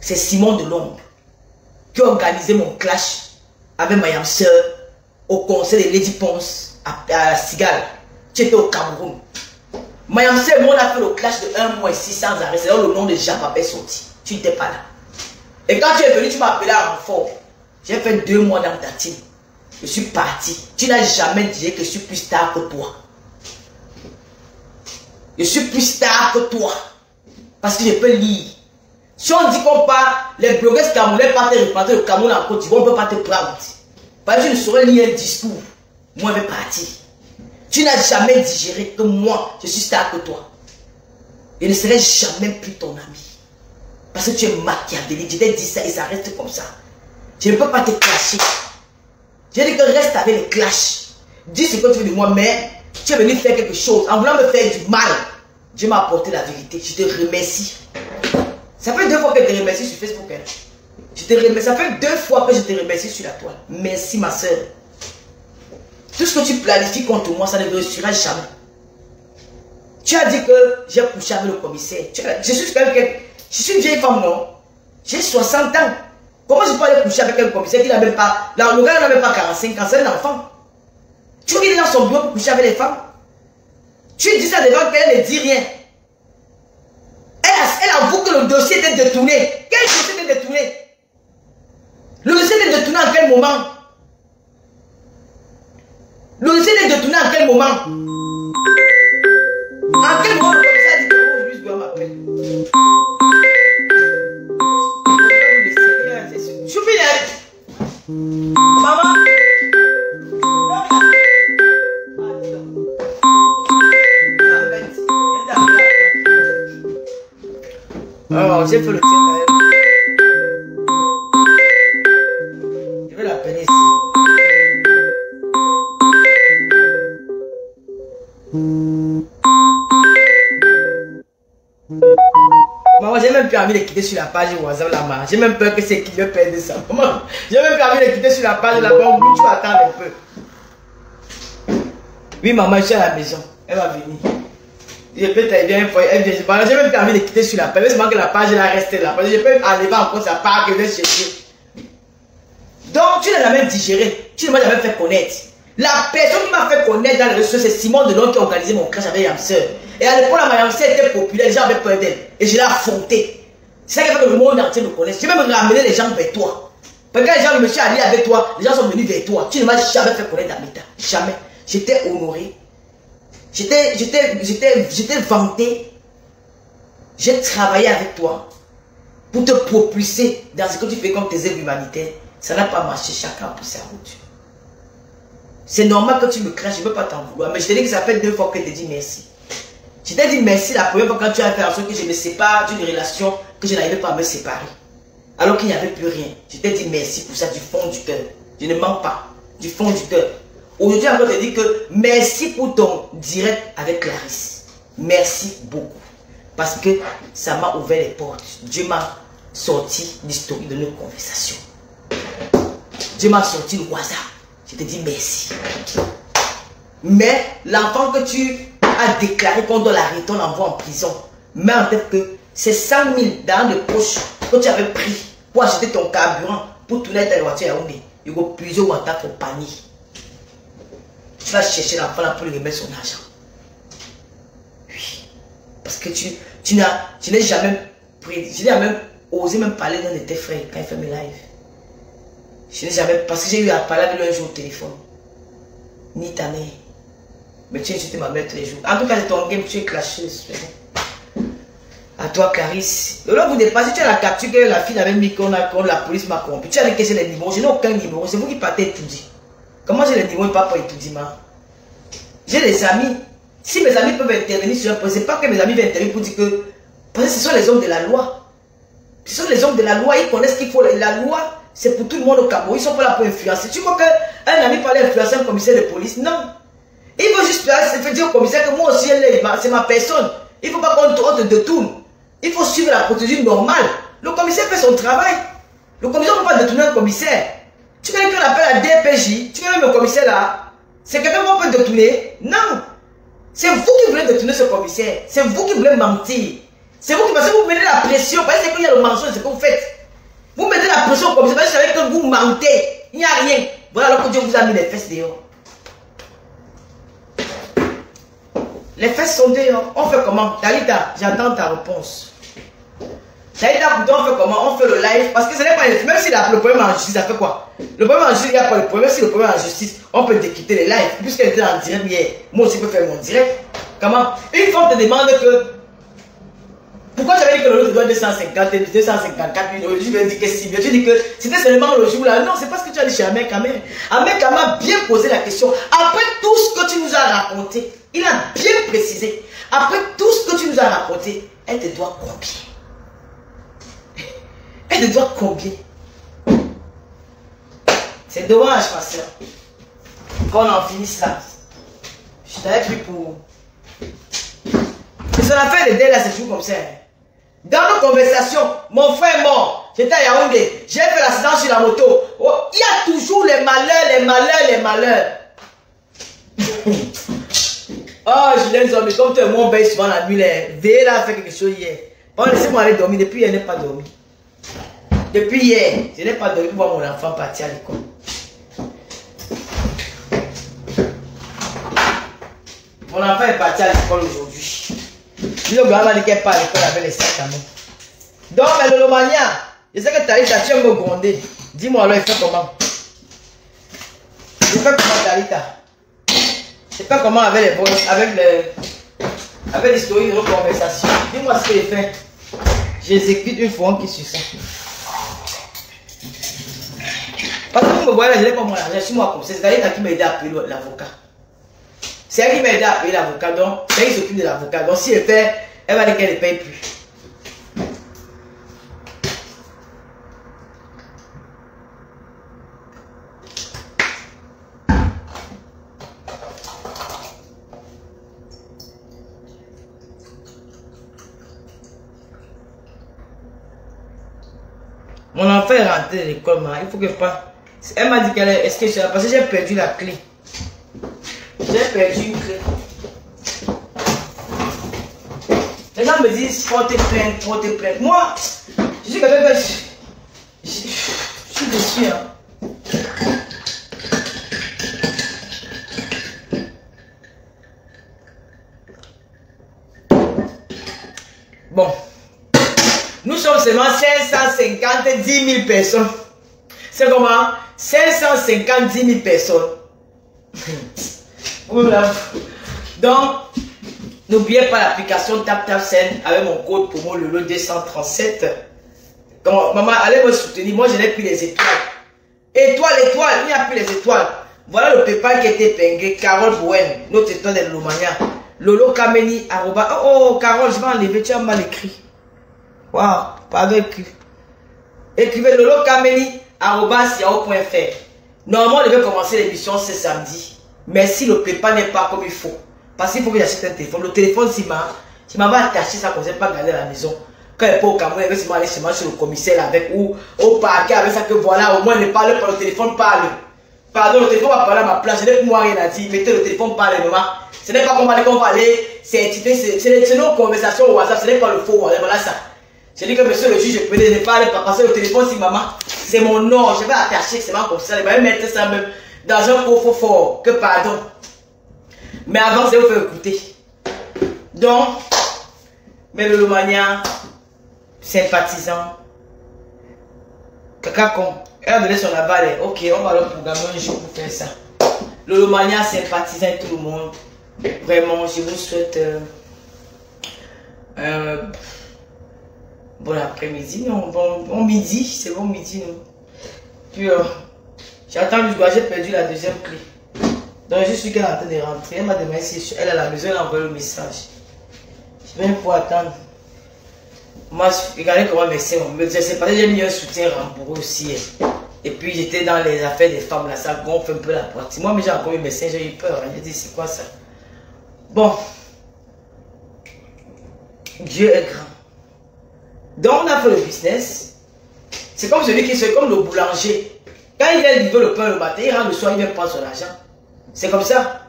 c'est Simon de l'Ombre, qui a organisé mon clash avec ma Yamseur au conseil de Lady Ponce à, à la Cigale. Tu étais au Cameroun. Ma Yamseur et moi, on a fait le clash de un mois ici sans arrêt. C'est là où le nom de Jean-Papé est sorti. Tu n'étais pas là. Et quand tu es venu, tu m'as appelé à renfort. J'ai fait deux mois dans ta team. Je suis parti. Tu n'as jamais dit que je suis plus star que toi. Je suis plus star que toi. Parce que je peux lire. Si on dit qu'on part, les blogueurs camerounais partent représenter le Cameroun en Côte d'Ivoire, on ne peut pas te prendre. Parce que je ne saurais lire un discours. Moi, je vais partir. Tu n'as jamais digéré que moi, je suis star que toi. Je ne serai jamais plus ton ami. Parce que tu es machiavélique. Je t'ai dit ça et ça reste comme ça. Je ne peux pas te clasher. J'ai dit que reste avec les clashs. Dis ce que tu veux de moi, mais tu es venu faire quelque chose. En voulant me faire du mal, Dieu m'a apporté la vérité. Je te remercie. Ça fait deux fois que je te remercie sur Facebook. Hein. Je te remercie. Ça fait deux fois que je te remercie sur la toile. Merci, ma soeur. Tout ce que tu planifies contre moi, ça ne me réussira jamais. Tu as dit que j'ai couché avec le commissaire. Je suis, je suis une vieille femme, non? J'ai soixante ans. Comment je peux aller coucher avec un commissaire qui n'a même pas. Là, le gars n'a même pas quarante-cinq ans, c'est un enfant. Tu vois qu'il est dans son bureau pour coucher avec les femmes. Tu dis ça devant qu'elle ne dit rien. Elle, elle avoue que le dossier était détourné. Quel dossier était détourné? Le dossier était détourné à quel moment? Le dossier était détourné à quel moment? À quel moment le commissaire dit que je puisse bien m'appeler? Je suis fidèle. Maman. Alors, j'ai fait le tien. Je vais la peine ici. Maman, j'ai même plus envie de quitter sur la page WhatsApp là, maman. J'ai même peur que c'est qui le perd de ça. Maman, j'ai même plus envie de quitter sur la page là-bas. Tu vas attendre un peu. Oui, maman, je suis à la maison. Elle va venir. Je peux t'aider un foyer, elle vient, je parle. J'ai même permis de quitter sur la page, mais c'est que la page elle a resté là. Parce que je peux enlever encore sa part que je vais chercher. Donc tu ne l'as jamais digéré, tu ne m'as jamais fait connaître. La personne qui m'a fait connaître dans les réseaux, c'est Simon Delon qui a organisé mon crash avec Yamseur. Et à l'époque, la Yamseur était populaire, les gens avaient peur d'elle. Et je l'ai affrontée. C'est ça qui fait que le monde entier me connaît. J'ai même ramené les gens vers toi. Parce que quand les gens, je me suis allié avec toi, les gens sont venus vers toi. Tu ne m'as jamais fait connaître la méta. Jamais. J'étais honoré. J'étais vanté, j'ai travaillé avec toi pour te propulser dans ce que tu fais comme tes œuvres humanitaires. Ça n'a pas marché, chacun pour sa route. C'est normal que tu me craches, je ne peux pas t'en vouloir. Mais je t'ai dit que ça fait deux fois que je t'ai dit merci. Je t'ai dit merci la première fois quand tu as fait en sorte que je me sépare d'une relation que je n'arrivais pas à me séparer. Alors qu'il n'y avait plus rien. Je t'ai dit merci pour ça du fond du cœur. Je ne mens pas, du fond du cœur. Aujourd'hui, encore, je te dis que merci pour ton direct avec Clarisse. Merci beaucoup. Parce que ça m'a ouvert les portes. Dieu m'a sorti l'historique de nos conversations. Dieu m'a sorti le WhatsApp. Je te dis merci. Mais l'enfant que tu as déclaré qu'on doit l'arrêter, on l'envoie en prison. Mais en tête que c'est cent mille dans le poche que tu avais pris pour acheter ton carburant, pour tourner ta voiture à Yaoundé. Il y a plusieurs watts pour panier. Tu vas chercher l'enfant pour lui remettre son argent. Oui. Parce que tu, tu n'as jamais pris. Je n'ai jamais osé même parler d'un de tes frères quand il fait mes lives. Je n'ai jamais. Parce que j'ai eu à parler avec lui un jour au téléphone. Ni ta mère. Mais tu insultes ma mère tous les jours. En tout cas, c'est ton game, tu es clasheuse. À toi, Clarisse. Là, vous dépassez, tu as la capture que la fille n'avait mis qu'on a quand la police m'a compris. Tu as décaissé les numéros. Je n'ai aucun numéro. C'est vous qui partez tout dit. Comment j'ai les niveaux, papa et tout dit, ma. J'ai des amis. Si mes amis peuvent intervenir sur un point, c'est pas que mes amis viennent intervenir pour dire que. Parce que ce sont les hommes de la loi. Ce sont les hommes de la loi, ils connaissent ce qu'il faut. La loi, c'est pour tout le monde au Cameroun. Ils sont pas là pour influencer. Tu crois qu'un ami parlait influencer un commissaire de police? Non. Il veut juste faire dire au commissaire que moi aussi, c'est ma personne. Il ne faut pas qu'on te détourne. Il faut suivre la procédure normale. Le commissaire fait son travail. Le commissaire ne peut pas détourner un commissaire. Tu connais qu'on appelle la D P J, tu connais même le commissaire là. C'est quelqu'un qu'on peut détourner? Non. C'est vous qui voulez détourner ce commissaire. C'est vous qui voulez mentir. C'est vous qui pensez que vous mettez la pression. Parce que qu'il y a le mensonge, c'est ce que vous faites. Vous mettez la pression au commissaire parce que vous savez que vous mentez. Il n'y a rien. Voilà alors que Dieu vous a mis les fesses dehors. Les fesses sont dehors. On fait comment? Talitha, j'attends ta réponse. Talitha, pourtant, on fait comment? On fait le live. Parce que ce n'est pas. Même si la, le problème en justice, ça fait quoi? Le problème en justice, il n'y a pas de problème. Si le problème en justice, on peut déquitter les lives. Puisqu'elle était en direct hier, moi aussi, je peux faire mon direct. Comment? Une fois, on te demande que. Pourquoi j'avais dit que le lot te doit deux cent cinquante, deux cent cinquante-quatre mille euros? Je vais dire que si bien. Tu dis que c'était seulement le jour là. Non, c'est parce que tu as dit chez Ahmed Kamel. Ahmed Kamel a bien posé la question. Après tout ce que tu nous as raconté, il a bien précisé. Après tout ce que tu nous as raconté, elle te doit combien? Elle te doit combien? C'est dommage, ma soeur. Qu'on en finisse là. Je t'avais pris pour. C'est son affaire de délai là, c'est toujours comme ça. Dans nos conversations, mon frère est mort. J'étais à Yaoundé. J'ai fait l'accident sur la moto. Oh, il y a toujours les malheurs, les malheurs, les malheurs. Oh, Julien Zombie, comme tu es mon bail souvent la nuit, les veillez là, fait quelque chose hier. Bon, laissez-moi aller dormir. Depuis, elle n'est pas dormi. Depuis hier, je n'ai pas dormi pour voir mon enfant partir à l'école. Mon enfant est parti à l'école aujourd'hui. Le grand m'a dit qu'elle part à l'école avec les sacs à main. Donc, mais Lolomania, je sais que Talitha, tu aimes me gronder. Dis-moi alors, il fait comment? Il fait comment, Talitha? Il fait comment avec les voices, avec le, avec l'historique de nos conversations? Dis-moi ce qu'il fait. J'exécute une fois qui suit ça. Parce que vous me voyez là, je n'ai pas mon argent, je suis moi comme ça. C'est Talitha qui m'a aidé à payer l'avocat. C'est elle qui m'a aidé à payer l'avocat, donc c'est elle qui s'occupe de l'avocat. Donc si elle fait, elle va dire qu'elle ne paye plus. Mon enfant est rentré de l'école, il faut que je parte. Elle m'a dit qu'elle est esquissée parce que j'ai perdu la clé. J'ai perdu une clé. Les gens me disent, faut te plaindre, faut te plaindre. Moi, je suis quelqu'un que je, je, je suis déçu. Hein. Bon, nous sommes seulement cinq cent cinquante dix mille personnes. C'est comment? cinq cent cinquante dix mille personnes. Oula. Donc, n'oubliez pas l'application TapTapSend avec mon code promo Lolo deux cent trente-sept. Donc, maman, allez me soutenir. Moi, je n'ai plus les étoiles. Étoile, étoile, il n'y a plus les étoiles. Voilà le PayPal qui a été épinglé. Carole Bouet, notre étoile de Lolomania. Lolo Kameni, arroba. Oh, oh, Carole, je vais enlever. Tu as mal écrit. Waouh, pardon, écrit. Écrivez Lolo Kameni, arroba, yahoo point fr. Normalement, je vais commencer l'émission ce samedi. Mais si le PayPal n'est pas comme il faut. Parce qu'il faut que j'achète un téléphone. Le téléphone, si ma, si ma va attacher, ça ne conseille pas garder à la maison. Quand elle n'est pas au Cameroun, elle va seulement aller chez moi, chez le commissaire avec ou au parquet avec ça que voilà, au moins ne parle pas, le téléphone parle. Pardon, le téléphone va parler à ma place, je n'ai moi rien à dire, mettez le téléphone parle, maman. Ce n'est pas comme aller qu'on va aller, c'est nos conversations au WhatsApp, ce n'est pas le faux WhatsApp, voilà ça. Je dis que monsieur le juge, je peux ne pas aller passer le téléphone si maman, c'est mon nom, je vais attacher, c'est ma commissaire, je vais mettre ça même dans un coffre fort, que pardon. Mais avant, c'est vous faire écouter. Donc, mes Lolomania, sympathisants, caca con, elle a donné son aval. Ok, on va leur programmer un jour pour faire ça. Lolomania, sympathisants, tout le monde. Vraiment, je vous souhaite euh, euh, bon après-midi. On, on, on midi, c'est bon midi, non? Puis, euh, j'attends le doigt, j'ai perdu la deuxième clé. Donc je suis qu'elle est en train de rentrer, elle m'a demandé si elle est à la maison, elle envoie le message. Je vais même pouvoir attendre. Moi, regardez comment mes seins ont mieux. Je sais pas, j'ai mis un soutien rembourré aussi. Et puis j'étais dans les affaires des femmes, là, ça gonfle un peu la partie. Moi, mais j'ai encore eu mes seins, j'ai eu peur. J'ai dit, c'est quoi ça? Bon. Dieu est grand. Donc on a fait le business. C'est comme celui qui se comme le boulanger. Quand il vient livrer le pain le matin, il rentre le soir, il vient prendre son argent. C'est comme ça.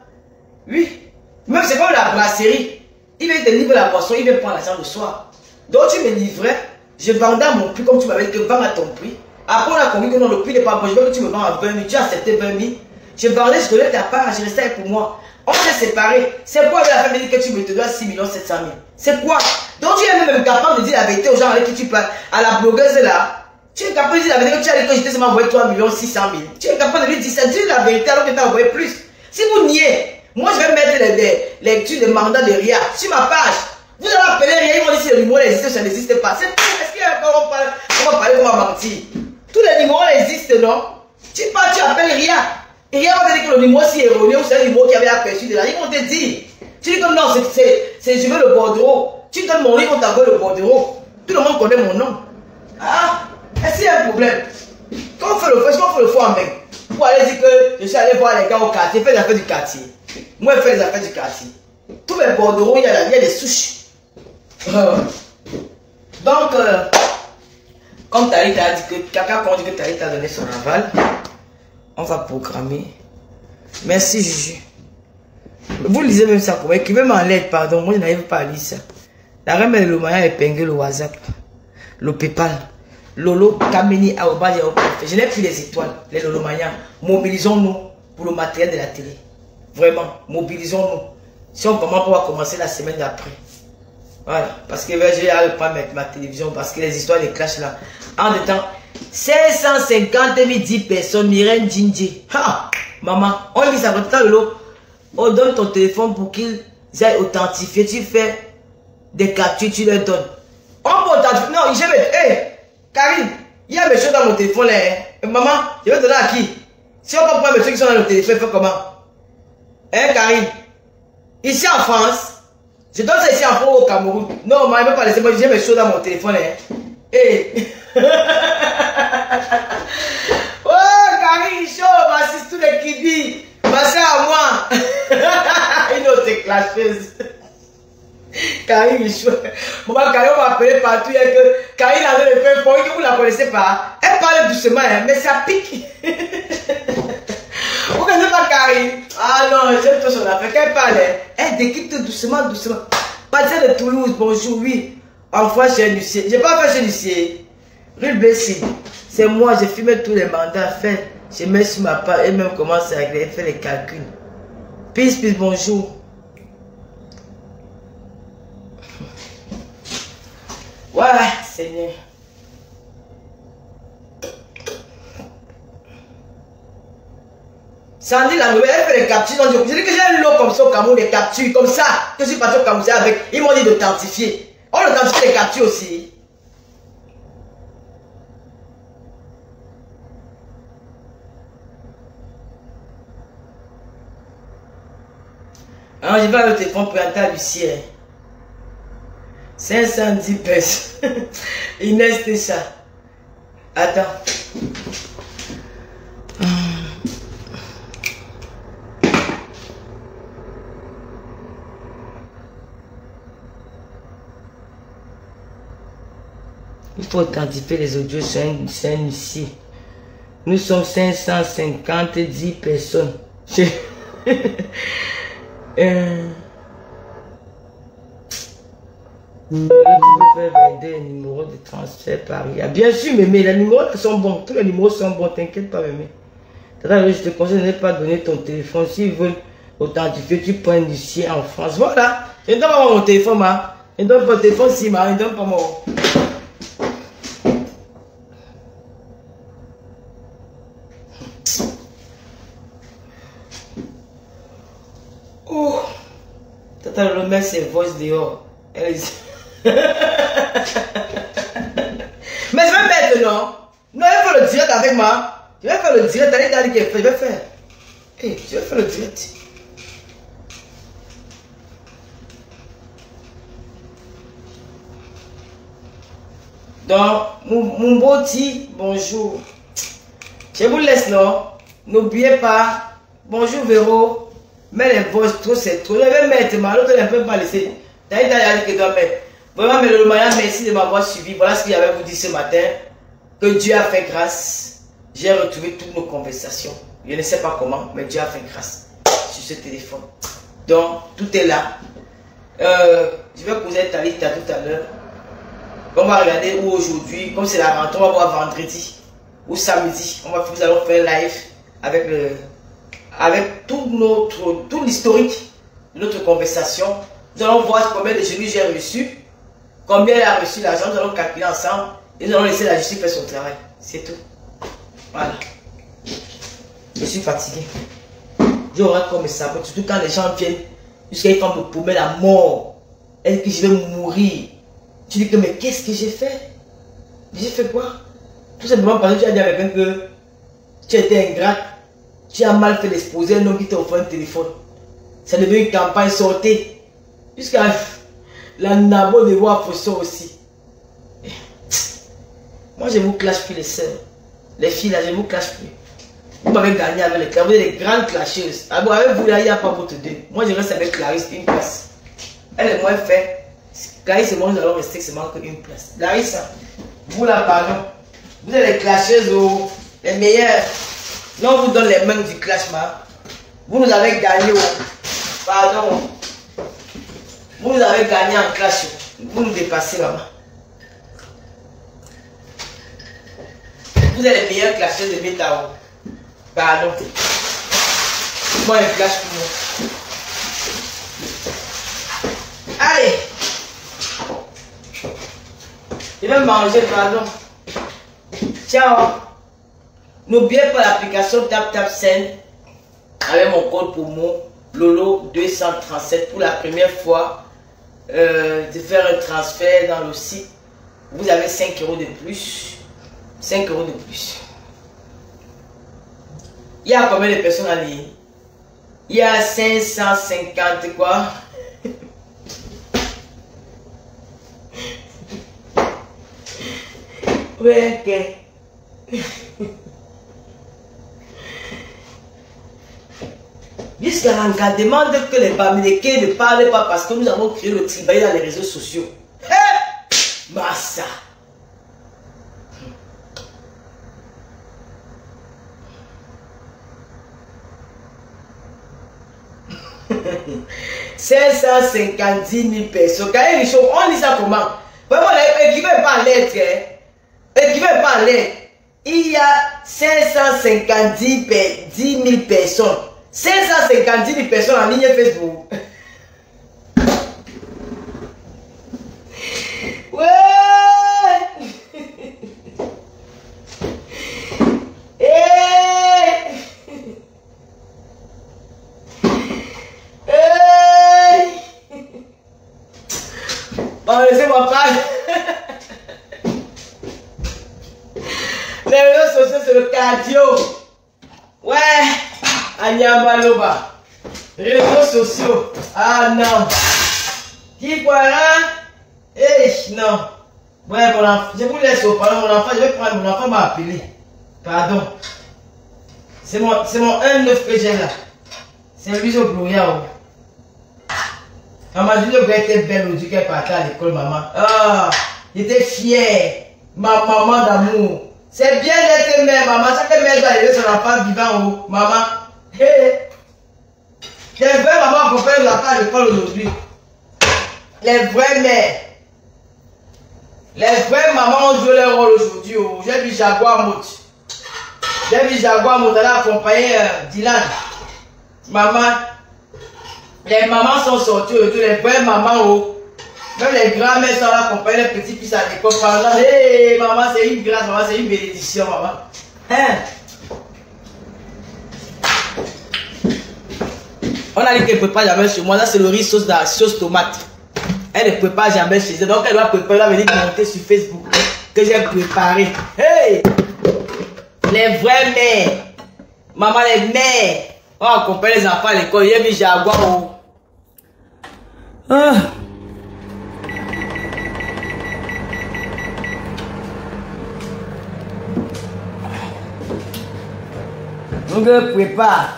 Oui. Même c'est comme la brasserie. Il vient te livrer la boisson, il vient prendre l'argent le soir. Donc tu me livrais, je vendais à mon prix comme tu m'avais dit que vends à ton prix. Après on a compris que non, le prix n'est pas bon. Je veux que tu me vends à vingt mille, tu as accepté vingt mille. Je vendais, je donnais ta part, je restais pour moi. On s'est séparés. C'est quoi la famille que tu me te dois six millions sept cent mille? C'est quoi? Donc tu es même capable de dire la vérité aux gens avec qui tu parles. À la blogueuse là. Tu es capable de dire la vérité que tu as dit que j'étais seulement envoyé trois millions six cent mille. Tu es capable de lui dire ça, dis la vérité alors que tu as envoyé plus. Si vous niez, moi je vais mettre les lectures de mandat de Ria sur ma page. Vous allez appeler Ria, ils vont dire si le numéro existe ou ça n'existe pas. C'est tout. Est-ce qu'on va parler, on va parler, on va mentir? Tous les numéros existent, non? Tu parles, tu appelles Ria. Et Ria va te dire que le numéro si erroné ou c'est le numéro qui avait aperçu de là. Ils vont te dire. Tu dis que non, c'est je veux le bordereau. Tu donnes mon nom, ils vont t'envoyer le bordereau. Tout le monde connaît mon nom. Ah, est-ce qu'il y a un problème? Quand on fait le faux, est-ce qu'on fait le faux en même? Pour aller dire que je suis allé voir les gars au quartier, faire les affaires du quartier. Moi, je fais les affaires du quartier. Tous mes bordereaux, il y a des souches. Euh, donc, euh, comme Talitha a dit que quelqu'un a dit que Talitha a donné son aval, on va programmer. Merci, Juju. Vous lisez même ça, quoi. Écrivez en lettre, pardon. Moi, je n'arrive pas à lire ça. La reine de Lomaya a épinglé le WhatsApp, le PayPal. Lolo Kameni Aoba, je n'ai plus les étoiles, les Lolomania. Mobilisons-nous pour le matériel de la télé. Vraiment, mobilisons-nous. Si on commence, on va commencer la semaine d'après. Voilà, parce que je n'arrive pas à mettre ma télévision, parce que les histoires, les clashs là. En deux temps, cinq cent cinquante mille personnes, Miren Djindji. Ha! Maman, on dit ça, temps, Lolo. On donne ton téléphone pour qu'ils aient authentifié. Tu fais des captures, tu leur donnes. On peut authentifier. Non, je vais. Hé! Hey. Karine, il y a mes choses dans mon téléphone là. Hein? Maman, je vais donner à qui? Si on ne prend pas mes choses qui sont dans le téléphone, il faut comment? Hein, Karine? Ici en France, je donne ça ici en France au Cameroun. Non, maman, il ne peut pas laisser moi, j'ai mes choses dans mon téléphone là. Hé! Hey. Oh, Karine, chaud, m'assiste tous les kibis. Passez à moi. Une autre clasheuse. Karine, on va appeler partout. Que Karine avait le feu fort que vous ne la connaissez pas. Elle parle doucement, mais ça pique. Vous ne connaissez pas Karine? Ah non, j'aime tout son affaire. Qu'elle parle, elle décrypte doucement, doucement. Partir de Toulouse, bonjour, oui. Enfin, chez Lucie. Je n'ai pas fait chez Lucie. Rue Bessie. C'est moi, j'ai filmé tous les mandats faits. Je mets sur ma page et même commence à agréer, faire les calculs. Peace, peace, bonjour. Voilà, Seigneur. Sandy, la nouvelle, elle fait les captures. Donc, je dis que j'ai un lot comme ça au Cameroun, les captures, comme ça, que je suis parti au Cameroun avec. Ils m'ont dit d'authentifier. On authentifie les captures aussi. Alors, je vais à le téléphone pour entrer à Lucien. cinq cent dix personnes. Inès, c'est ça. Attends. Il faut authentifier les audios sur un ici. Nous sommes cinq cent cinquante-dix personnes. Je... Euh... Mmh. Tu peux faire valider les numéros de transfert par Ria. Bien sûr, mémé, les numéros sont bons. Tous les numéros sont bons, t'inquiète pas, mémé. Je te conseille de ne pas donner ton téléphone. S'ils veulent authentifier, tu prends du sien en France. Voilà. Je ne donne pas mon téléphone, ma. Je ne donne pas mon téléphone, si, ma. Je ne donne pas mon. Oh, Tata Lolo met ses voix dehors. Elle est... Mais je vais mettre, non? Non, je vais faire le direct avec moi. Je vais faire le direct, allez, allez, je vais faire. Hey, je vais faire le direct. Donc, mon, mon beau petit, bonjour. Je vous laisse, non? N'oubliez pas. Bonjour, Véro. Mais les voix, trop c'est trop. Je vais mettre, ma l'autre ne peut pas laisser. D'ailleurs, d'ailleurs, que doit mettre. Vraiment, mais le mariage, merci de m'avoir suivi. Voilà ce qu'il y avait à vous dire ce matin. Que Dieu a fait grâce. J'ai retrouvé toutes nos conversations. Je ne sais pas comment, mais Dieu a fait grâce sur ce téléphone. Donc, tout est là. Euh, je vais poser Talitha tout à l'heure. On va regarder où aujourd'hui, comme c'est la rentrée, on va voir vendredi ou samedi. On va, nous allons faire live avec le. Avec tout notre, tout l'historique de notre conversation, nous allons voir combien de genoux j'ai reçu, combien elle a reçu l'argent, nous allons calculer ensemble et nous allons laisser la justice faire son travail. C'est tout. Voilà. Je suis fatigué. Je rentre comme ça, surtout quand les gens viennent jusqu'à une femme me promet la mort. Est-ce que je vais mourir? Tu dis que mais qu'est-ce que j'ai fait? J'ai fait quoi? Tout simplement parce que tu as dit à quelqu'un que tu étais ingrat. Tu as mal fait d'exposer un homme qui t'a offert un téléphone. Ça devient une campagne sortée. Jusqu'à la nabo de Wafo aussi. Moi, je ne vous clash plus les sœurs. Les filles, là, je ne vous clash plus. Vous m'avez gagné avec les clashs. Vous êtes des grandes clasheuses. Avec vous, là, il n'y a pas votre deux. Moi, je reste avec Clarisse, une place. Elle est moins faite. Clarisse et moi, nous allons rester seulement qu'une place. Clarisse, vous là, pardon. Vous êtes les clasheuses, oh, les meilleures. Non, on vous donne les mains du clash, ma. Vous nous avez gagné, pardon. Vous nous avez gagné en clash. Vous nous dépassez, maman. Vous êtes les meilleurs clasheurs de Bétao. Pardon. Moi, un clash pour moi. Allez. Je vais manger, pardon. Ciao. N'oubliez pas l'application TapTapSend avec mon code promo Lolo deux cent trente-sept pour la première fois euh, de faire un transfert dans le site. Vous avez cinq euros de plus. cinq euros de plus. Il y a combien de personnes en ligne? Il y a cinq cent cinquante quoi. Ouais, ok. Jusqu'à l'engagement que les Bamilekés ne parlent pas parce que nous avons créé le tribal dans les réseaux sociaux. Hé hey Massa. cinq cent cinquante mille personnes. Quand ils sont, on dit ça comment? Vraiment, écrivez pas lettre. Écrivez pas lettre. Il y a cinq cent cinquante mille personnes. cinq cent cinquante mille personnes en ligne Facebook. Ouais. Hey. Hey. Bon, laissez-moi parler. Les réseaux sociaux, c'est le cardio. Ouais. Anyambaloba, réseaux sociaux, ah non, qui quoi là? Eh non, ouais, mon enfant, je vous laisse au parlant, mon enfant, je vais prendre, mon enfant m'a appelé, pardon, c'est mon, mon un neuf que j'ai là, c'est lui au brouillard. Maman, je lui ai été belle aujourd'hui qu'elle partait à l'école, maman, ah, j'étais fier, ma maman d'amour, c'est bien d'être mère, maman, chaque mère doit élever son enfant vivant, oh, maman. Les vraies mamans qu'on fait l'enfant à l'école aujourd'hui. Les vraies mères. Les vraies mamans ont joué leur rôle aujourd'hui. Oh. J'ai vu Jaguar Mout. J'ai vu Jaguar Mout aller accompagner euh, Dylan. Maman. Les mamans sont sorties aujourd'hui. Les vraies mamans. Oh. Même les grands-mères sont là accompagner les petits-fils à l'école. Hé, hey, maman, c'est une grâce, maman, c'est une bénédiction, maman. Hein? On a dit qu'elle ne prépare jamais chez moi. Là, c'est le riz sauce, la sauce tomate. Elle ne prépare jamais chez elle. Donc, elle doit préparer. Elle va venir monter sur Facebook que j'ai préparé. Hey! Les vraies mères. Maman, les mères. On accompagne les enfants à l'école. J'ai mis Jaguar. Ah. Donc, elle prépare.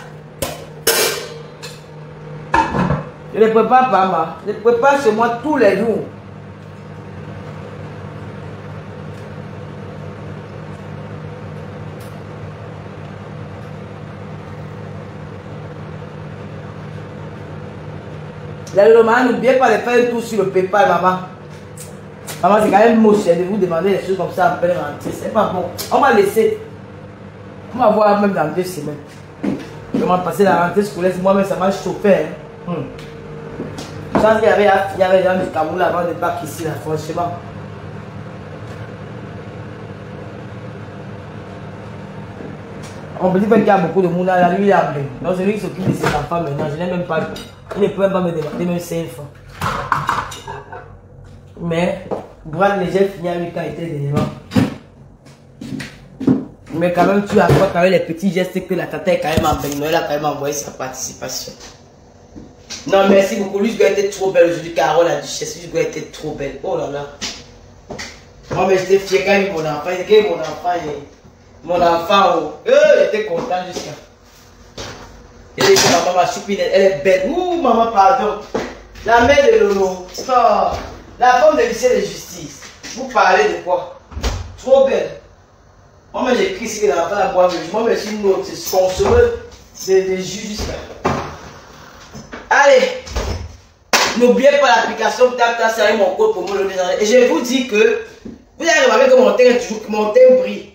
Je ne prépare pas, maman. Je prépare chez moi tous les jours. La Lolomania, n'oubliez pas de faire un tour sur le PayPal, maman. Maman, c'est quand même moche de vous demander des choses comme ça après rentrer. C'est pas bon. On va laisser. On va voir même dans deux semaines. Je vais passer la rentrée scolaire. Moi-même, ça m'a chopé. Hein. Hmm. Je pense qu'il y avait des gens du Cameroun avant de partir ici, là, franchement. On peut dire qu'il y a beaucoup de monde là, lui il a appelé. Donc c'est lui qui s'occupe de ses enfants maintenant, je n'ai même pas. Il ne peut même pas me demander même cinq fois. Mais, Brad Léger finit avec quand il était devant. Mais quand même, tu as quoi quand même les petits gestes que la tata est quand même envoyée, Noël a quand même envoyé sa participation. Non, merci beaucoup. Luz Douya était trop belle aujourd'hui. Carole, la duchesse, Luz Douya était trop belle. Oh là là. Moi, mais j'étais fier quand même mon enfant. Quand mon enfant est... Mon enfant, oh. Euh, j'étais content jusqu'à... J'étais chez ma maman, choupinette. Elle est belle. Ouh, maman, pardon. La mère de Lolo. Oh, la femme de l'huissier de justice. Vous parlez de quoi? Trop belle. Moi, mais j'écris ce que l'enfant a boire. Moi, mais je suis une autre. C'est ce qu'on se veut. C'est des jus jusqu'à... Allez, n'oubliez pas l'application TapTapSend avec mon code pour moi le désormais. Et je vous dis que vous allez remarquer que mon teint toujours, mon teint brille.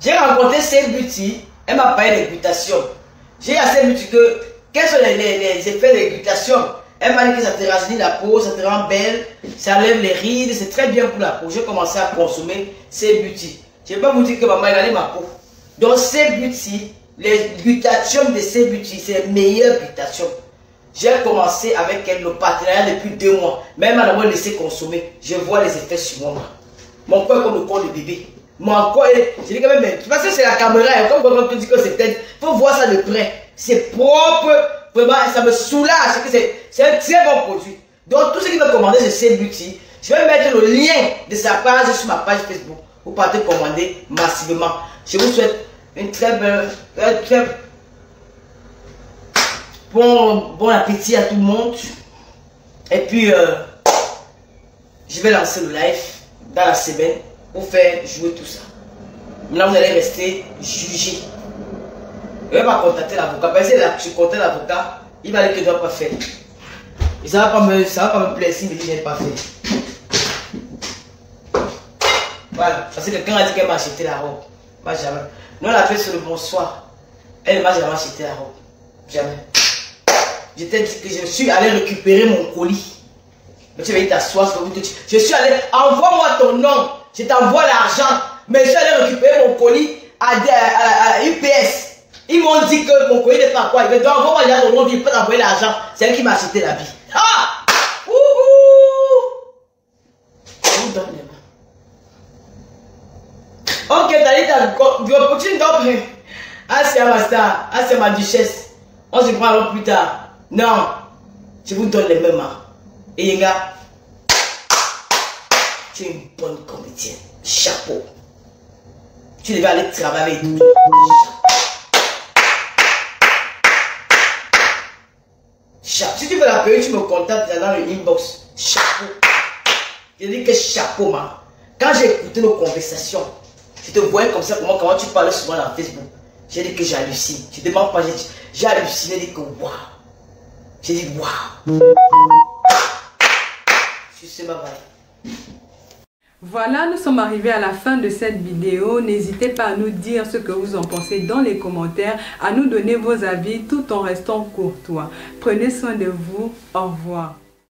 J'ai rencontré Cébutti, elle m'a parlé d'églutation. J'ai dit à Cébutti que quels sont les, les, les effets d'églutation? Elle m'a dit que ça te rajeunit la peau, ça te rend belle, ça lève les rides, c'est très bien pour la peau. J'ai commencé à consommer Cébutti. Je ne vais pas vous dire que maman a ma peau. Donc Cébutti, les glutatium de Cébutti, c'est les meilleurs glutatium. J'ai commencé avec elle le partenariat depuis deux mois. Même à la m'a laissé consommer. Je vois les effets sur moi. Mon corps est comme le corps du bébé. Mon corps est... Je dis quand même... Parce que c'est la caméra. Et comme on te dit que c'est peut-être... Il faut voir ça de près. C'est propre. Vraiment, ça me soulage. C'est un très bon produit. Donc, tout ce qui me commandait, c'est Cébutti. Je vais mettre le lien de sa page sur ma page Facebook. Vous partez commander massivement. Je vous souhaite une très belle... Une très... Bon, bon appétit à tout le monde. Et puis, euh, je vais lancer le live dans la semaine pour faire jouer tout ça. Maintenant, vous allez rester jugé. Je ne vais pas contacter l'avocat. Parce que là, je contacte l'avocat, il va dire que je ne dois pas faire. Et ça ne va, va pas me plaire si je n'ai pas fait. Voilà. Parce que quelqu'un a dit qu'elle m'a acheté la robe. Moi, jamais. Nous, on l'a fait sur le bonsoir. Elle ne m'a jamais acheté la robe. Jamais. Je t'ai dit que je suis allé récupérer mon colis. Mais tu vas y t'asseoir. Je suis allé. Envoie-moi ton nom. Je t'envoie l'argent. Mais je suis allé récupérer mon colis à, des, à, à, à U P S. Ils m'ont dit que mon colis n'est pas quoi. Ils me disent envoie-moi déjà ton nom. Je ne peux pas t'envoyer l'argent. C'est elle qui m'a acheté la vie. Ah! Ouhou! Je vous donne les mains. Ok, Talitha, tu dormes. Ah, c'est ma star. Ah, c'est ma duchesse. On se prend plus tard. Non. Je vous donne les mêmes mains. Et les gars, tu es une bonne comédienne. Chapeau. Tu devais aller travailler. Chapeau. Si tu veux la payer, tu me contactes dans le inbox. Chapeau. Je dis que chapeau, man. Quand j'ai écouté nos conversations, je te voyais comme ça, comment, comment tu parlais souvent dans Facebook. J'ai dit que j'hallucine. Je ne demande pas, j'ai halluciné, j'ai dit que waouh. J'ai dit waouh. Je sais ma vaille. Voilà, nous sommes arrivés à la fin de cette vidéo. N'hésitez pas à nous dire ce que vous en pensez dans les commentaires, à nous donner vos avis tout en restant courtois. Prenez soin de vous. Au revoir.